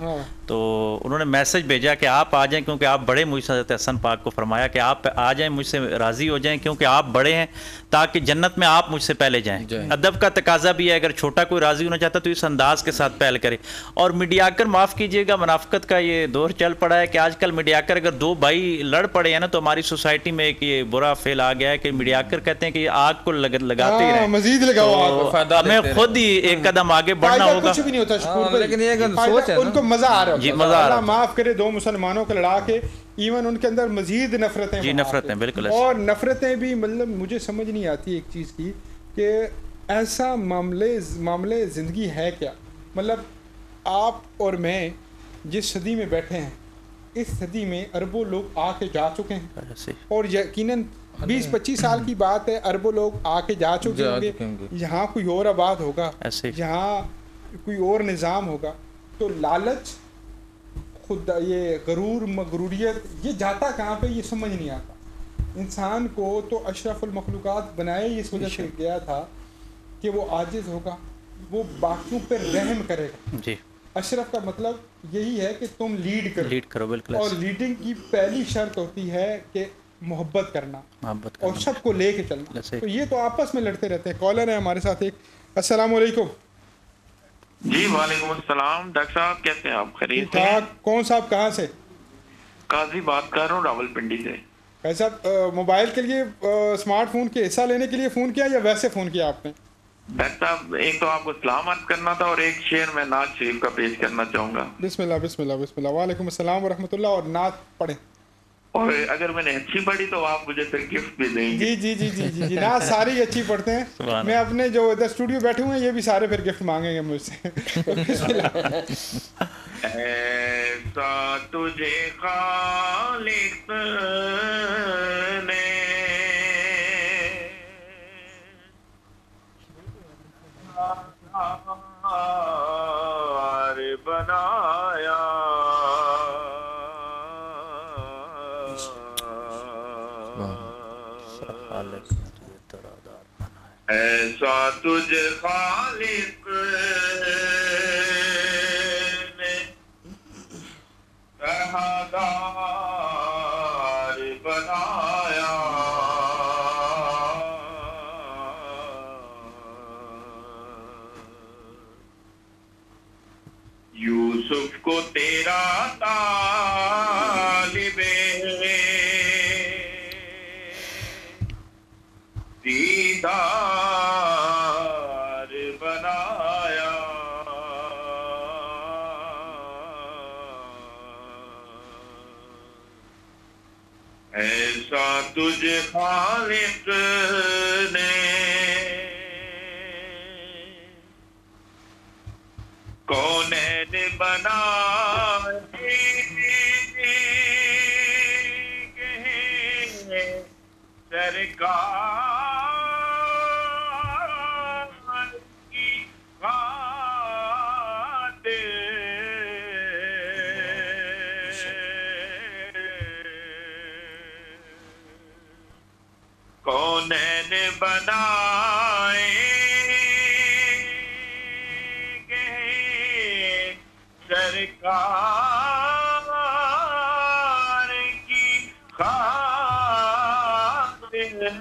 तो उन्होंने मैसेज भेजा कि आप आ जाएं क्योंकि आप बड़े, मुझसे हज़रत हसन पाक को फरमाया कि आप आ जाएँ मुझसे राज़ी हो जाएँ क्योंकि आप बड़े हैं, ताकि जन्नत में आप मुझसे पहले जाएँ। अदब का तकाजा भी है, अगर छोटा कोई राज़ी होना चाहता तो इस अंदाज़ के साथ पहल करे। और मीडियाकर माफ़ कीजिएगा, मुनाफकत का ये दौर चल पड़ा है कि आजकल मीडियाकर अगर दो भाई लड़ पड़े हैं ना तो हमारी सोसाइटी में एक ये बुरा फेल आ गया है कि मीडियाकर कहते हैं कि आग को लग, लगाते ही रहें, मज़ीद लगाओ आग। हमें खुद ही एक कदम आगे बढ़ना होगा। कुछ भी नहीं होता, लेकिन ये सोच है उनको मज़ा आ रहा है जी, मज़ा आ रहा है। माफ़ करे दो मुसलमानों को लड़ा के इवन उनके अंदर मज़ीद नफरतें जी, नफरतें बिल्कुल। और नफरतें भी मतलब मुझे समझ नहीं आती एक चीज़ की कि ऐसा मामले मामले ज़िंदगी है क्या। मतलब आप और मैं जिस सदी में बैठे हैं इस सदी में अरबों लोग आके जा चुके हैं और यकीनन बीस पच्चीस साल की बात है, अरबों लोग आके जा चुके होंगे। यहाँ कोई और आबाद होगा, यहाँ कोई और निज़ाम होगा। तो लालच, खुद ये गरूर, मगरूरियत, ये जाता कहाँ पे, ये समझ नहीं आता। इंसान को तो अशरफुल मखलूक़ात बनाया ही इस वजह से गया था कि वो आजिज़ होगा, वो बाकियों पे रहम करेगा। जी, अशरफ का मतलब यही है कि तुम लीड करो, लीड करो बिल्कुल। और लीडिंग की पहली शर्त होती है कि मोहब्बत करना, मोहब्बत करना और सबको ले के चलना। तो ये तो आपस में लड़ते रहते हैं। कॉलर है हमारे साथ एक। अस्सलाम वालेकुम। जी वालेकुम अस्सलाम। डॉक्टर साहब कैसे हैं आप? खैरियत से? कौन साहब कहाँ से? काजी बात कर रहा हूँ, रावलपिंडी से। भाई साहब, मोबाइल के लिए, स्मार्टफोन के हिस्सा लेने के लिए फ़ोन किया या वैसे फ़ोन किया आपने? डॉक्टर साहब, एक तो आपको सलाम अर्ज करना था और एक शेर मैं नात शरीफ का पेश करना चाहूँगा। बिस्मिल्लाह बिस्मिल्लाह बिस्मिल्लाह। वालेकुम अस्सलाम व रहमतुल्लाह। और नात पढ़े, और अगर मैंने अच्छी पढ़ी तो आप मुझे फिर गिफ्ट भी देंगे। जी जी जी जी जी नात सारी अच्छी पढ़ते हैं। मैं अपने जो इधर स्टूडियो बैठे हुए हैं ये भी सारे फिर गिफ्ट मांगेंगे मुझसे। ऐसा तुझे खालिक ने आधार बनाया, ऐसा तुझे खालिक आधार बनाया, यूसुफ को तेरा तालिबे दीदार बनाया, ऐसा तुझे खालिक ने कौनैन बनाए सरकार की खातिर, कौनैन बनाए गए सरकार की खातिर।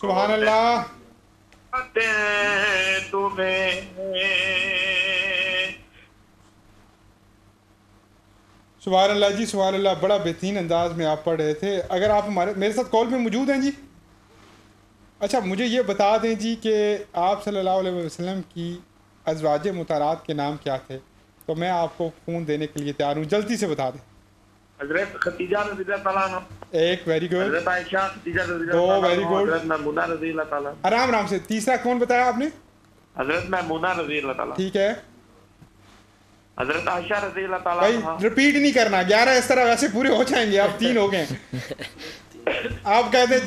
सुभान अल्लाह। तुम्हें सुभान अल्लाह जी, सुभान अल्लाह। बड़ा बेहतरीन अंदाज में आप पढ़ रहे थे। अगर आप हमारे मेरे साथ कॉल में मौजूद हैं जी? अच्छा, मुझे ये बता दें जी कि आप सल्लल्लाहु अलैहि वसल्लम की अज़वाज मुतारात के नाम क्या थे? तो मैं आपको फ़ोन देने के लिए तैयार हूँ, जल्दी से बता दें। हज़रत खदीजा रज़ी अल्लाह तआला अन्हा। एक वेरी गुड। हज़रत आयशा खदीजा रज़ी अल्लाह तआला अन्हा। दो वेरी गुड। हज़रत मैमूना रज़ी अल्लाह तआला अन्हा। आराम आराम से। तीसरा कौन बताया आपने? हज़रत मैमूना रज़ी अल्लाह तआला। ठीक है। हज़रत आयशा रज़ी अल्लाह तआला अन्हा। भाई रिपीट नहीं करना, ग्यारह इस तरह वैसे पूरे हो जाएंगे। आप तीन हो गए। आप कहते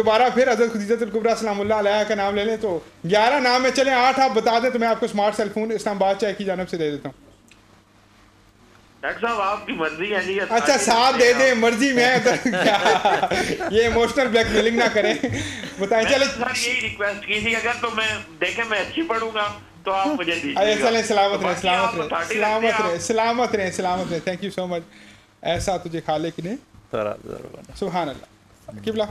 दोबारा फिर हज़रत खदीजतुल कुबरा सलामुल्लाह अलैहा का नाम ले लें तो ग्यारह नाम में चले, आठ आप बता दें तो मैं आपको स्मार्ट सेल फोन इस्लामाबाद चेक की जानब से दे देता हूँ। डॉक्टर साहब आपकी मर्जी है जी। अच्छा, साथ दे दे, मर्जी में ये इमोशनल ब्लैकमेलिंग ना करें। बताएं। चलो सर, यही रिक्वेस्ट की थी अगर तो मैं देखे मैं अच्छी पढ़ूंगा तो आप मुझे दीजिए। सलामत रहे, सलामत रहे, सलामत रहे, सलामत रहे, सलामत रहे। Thank you so much. ऐसा तुझे खालिक ने। सुभान अल्लाह। किबला,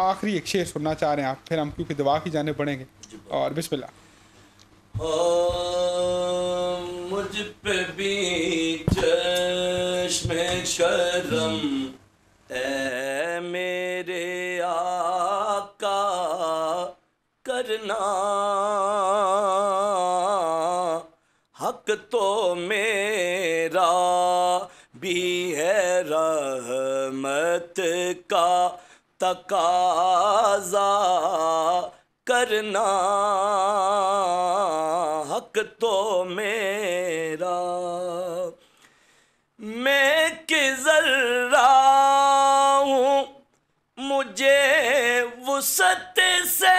आखिरी एक शेर सुनना चाह रहे हैं आप, फिर हम क्योंकि दवा की जाने पड़ेंगे। और बिस्मिल्लाह। ओ मुझ पे भी चश्मे शर्म ऐ मेरे आका करना, हक तो मेरा भी है रहमत का तकाजा करना हक तो मेरा, मैं कि ज़र्रा हूँ मुझे वसत से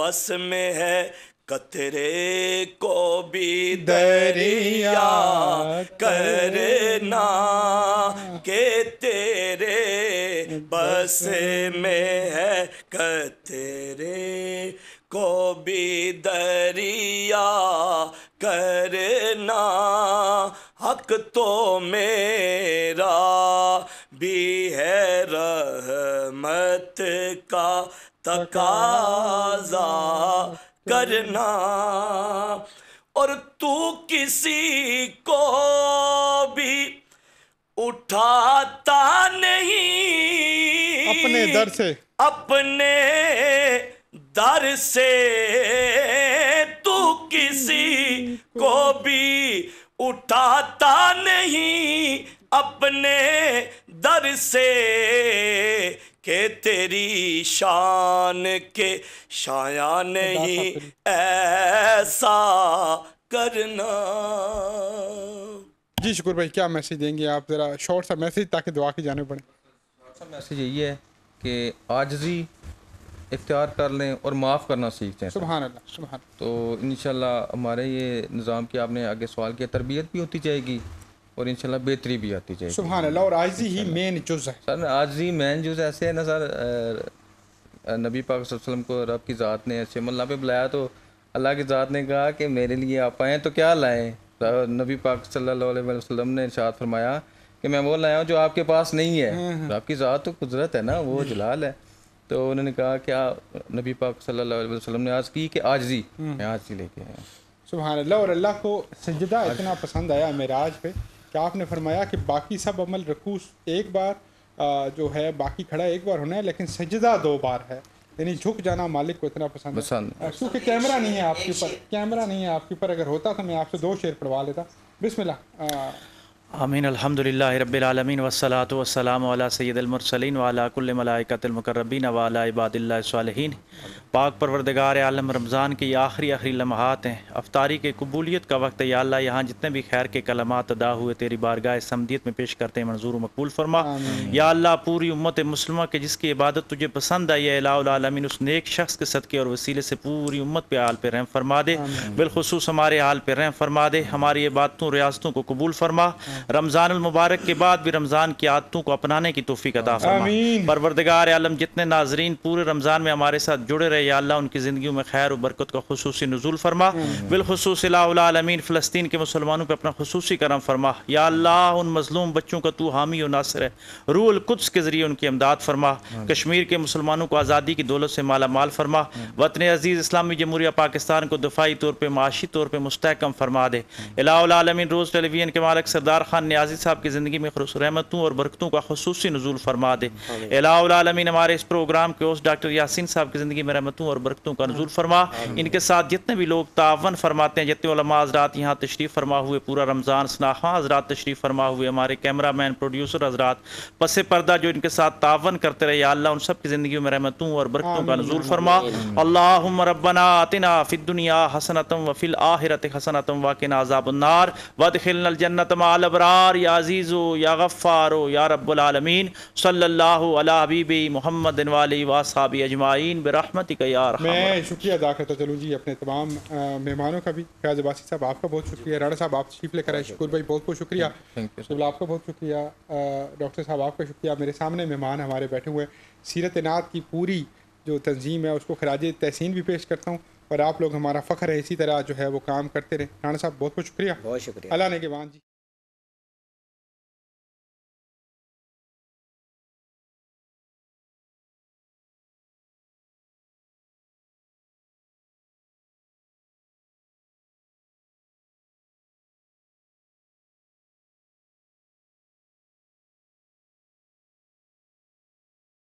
बस में है कतरे को भी दरिया करना के तेरे बस में है कतरे को भी दरिया करना हक तो मेरा भी है रहमत का तकाज़ा करना, और तू किसी को भी उठाता नहीं अपने दर से, अपने दर से तू किसी को भी उठाता नहीं अपने दर से, के तेरी शान के शाया नहीं ऐसा करना। जी शुक्र भाई, क्या मैसेज देंगे आप? ज़रा शॉर्ट सा मैसेज ताकि दुआ की जाने पड़े। शॉर्ट सा मैसेज यही है कि आजजी इख्तियार कर लें और माफ़ करना सीखते हैं। सुभान अल्लाह, सुभान। तो इंशाल्लाह हमारे ये निज़ाम की आपने आगे सवाल किया, तरबियत भी होती जाएगी और इंशाल्लाह बेहतरी भी आती जाएगी। सुभान अल्लाह। और आजी ही मेन जुज़ है सर, आजी मेन जुज़ ऐसे है ना सर, नबी पाक सल्लल्लाहु अलैहि वसल्लम को रब की ज़ात ने ऐसे मल्ला पे बुलाया तो अल्लाह की ज़ात ने कहा कि मेरे लिए आप आएँ तो क्या लाएँ? नबी पाक सल्लल्लाहु अलैहि वसल्लम ने इरशाद फरमाया कि मैं वो लाया हूँ जो आपके पास नहीं है। रब की ज़ात तो कुदरत है ना, वो जलाल है। तो उन्होंने कहा क्या नबी पाक सल्लल्लाहु अलैहि वसल्लम ने आज की कि आजी, मैं आजी लेके आया। सुभान अल्लाह। और अल्लाह को सजदा इतना पसंद आया मेराज पे कि आपने फरमाया कि बाकी सब अमल रकूस एक बार आ, जो है बाकी खड़ा एक बार होना है लेकिन सजदा दो बार है, यानी झुक जाना मालिक को इतना पसंद है। क्योंकि कैमरा नहीं है आपके ऊपर, कैमरा नहीं है आपके ऊपर, अगर होता तो मैं आपसे दो शेर पढ़वा लेता। बिस्मिल्लाह। आमीन। अल्हम्दुलिल्लाह रब्बिल आलमीन वस्सलातु वस्सलामु अला सय्यिदिल मुरसलीन व अला कुल्लि मलाइकातिल मुकर्रबीन व अला इबादिल्लाहिस सालिहीन। पाक परवरदिगार आलम, रमज़ान के आखिरी आखिरी लम्हात हैं, अफ्तारी के कबूलियत का वक्त है। या अल्लाह, यहाँ जितने भी खैर के कलमात अदा हुए तेरी बारगाह समदियत में पेश करते हैं, मंजूर मकबूल फरमा। या अल्लाह, पूरी उम्मत मुस्लिमा के जिसकी इबादत तुझे पसंद आई है इलाहुल आलमीन, उस नेक शख्स के सदक़े और वसीले से पूरी उम्मत पे हाल पे रहम फरमा दे, बिलखसूस हमारे हाल पे रहम फरमा दे। हमारी इबादतों रियासतों को कबूल फरमा। रमज़ान मुबारक के बाद भी रमज़ान की आदतों को अपनाने की तौफीक अता फरमा। परवरदिगार आलम, जितने नाजरीन पूरे रमज़ान में हमारे साथ जुड़े रहे या अल्लाह, उनकी ज़िंदगियों में खैर और बरकत का खुसूसी नुज़ूल फरमा। बिलखसूस इलाहुल आलमीन फ़लस्तीन के मुसलमानों पर अपना खुसूसी करम फरमा। या अल्लाह, उन मज़लूम बच्चों का तू हामी और नासिर है, रूहुल कुद्स के ज़रिए उनकी इमदाद फरमा। कश्मीर के मुसलमानों को आज़ादी की दौलत से माला माल फरमा। वतन अज़ीज़ इस्लामी जमहूरिया पाकिस्तान को दफ़ाई तौर पर, माशी तौर पर मुस्तहकम फरमा दे। इलाहुल आलमीन रोज़ टेलीविजन के मालिक सरदार खान नियाज़ी साहब की ज़िंदगी में खुश रहमतों और बरकतों का खुसूसी नुज़ूल फरमा दे। इलाहुल आलमीन हमारे इस प्रोग्राम के होस्ट डॉक्टर यासिन साहब की ज़िंदगी में रहमतों और बरकतों का नुज़ूल फरमा। इनके साथ जितने भी लोग तावन फरमाते हैं, जितने उलमा हज़रात यहाँ तशरीफ़ फरमा हुए, पूरा रमज़ान स्नाहा हज़रात तशरीफ़ फरमा हुए, हमारे कैमरा मैन प्रोड्यूसर हज़रात पस पर्दा जो इनके साथ तावन करते रहे, या अल्लाह उन सब की ज़िंदगी में रहमतों और बरकतों का नुज़ूल फरमा। अल्लाहुम्मा रब्बना आतिना फ़िद दुनिया हसनतम व फ़िल आखिरति हसनतम व क़िना अज़ाबन्नार व अदखिलनल जन्नत मा अलअबरार या अज़ीज़ो या गफ़ारो या रब्बुल आलमीन। सल्लल्लाहु अला हबीबी मोहम्मद वाली व असहाबी अजमाइन बिरहमतिक या अरहम। मैं शुक्रिया अदा करता चलूँ जी अपने तमाम मेहमानों का भी। फ्याजबासी साहब आपका बहुत शुक्रिया, राणा साहब आप तशरीफ़ लेकर आए, शुक्र भाई बहुत बहुत शुक्रिया, आपका बहुत शुक्रिया, डॉक्टर साहब आपका शुक्रिया। मेरे सामने मेहमान हमारे बैठे हुए हैं। सीरत नात की पूरी जो तंजीम है उसको खराज तहसीन भी पेश करता हूँ, और आप लोग हमारा फ़ख्र है इसी तरह जो है वो काम करते रहे। राणा साहब बहुत बहुत शुक्रिया, बहुत शुक्रिया। अल्लाह ने के वान जी।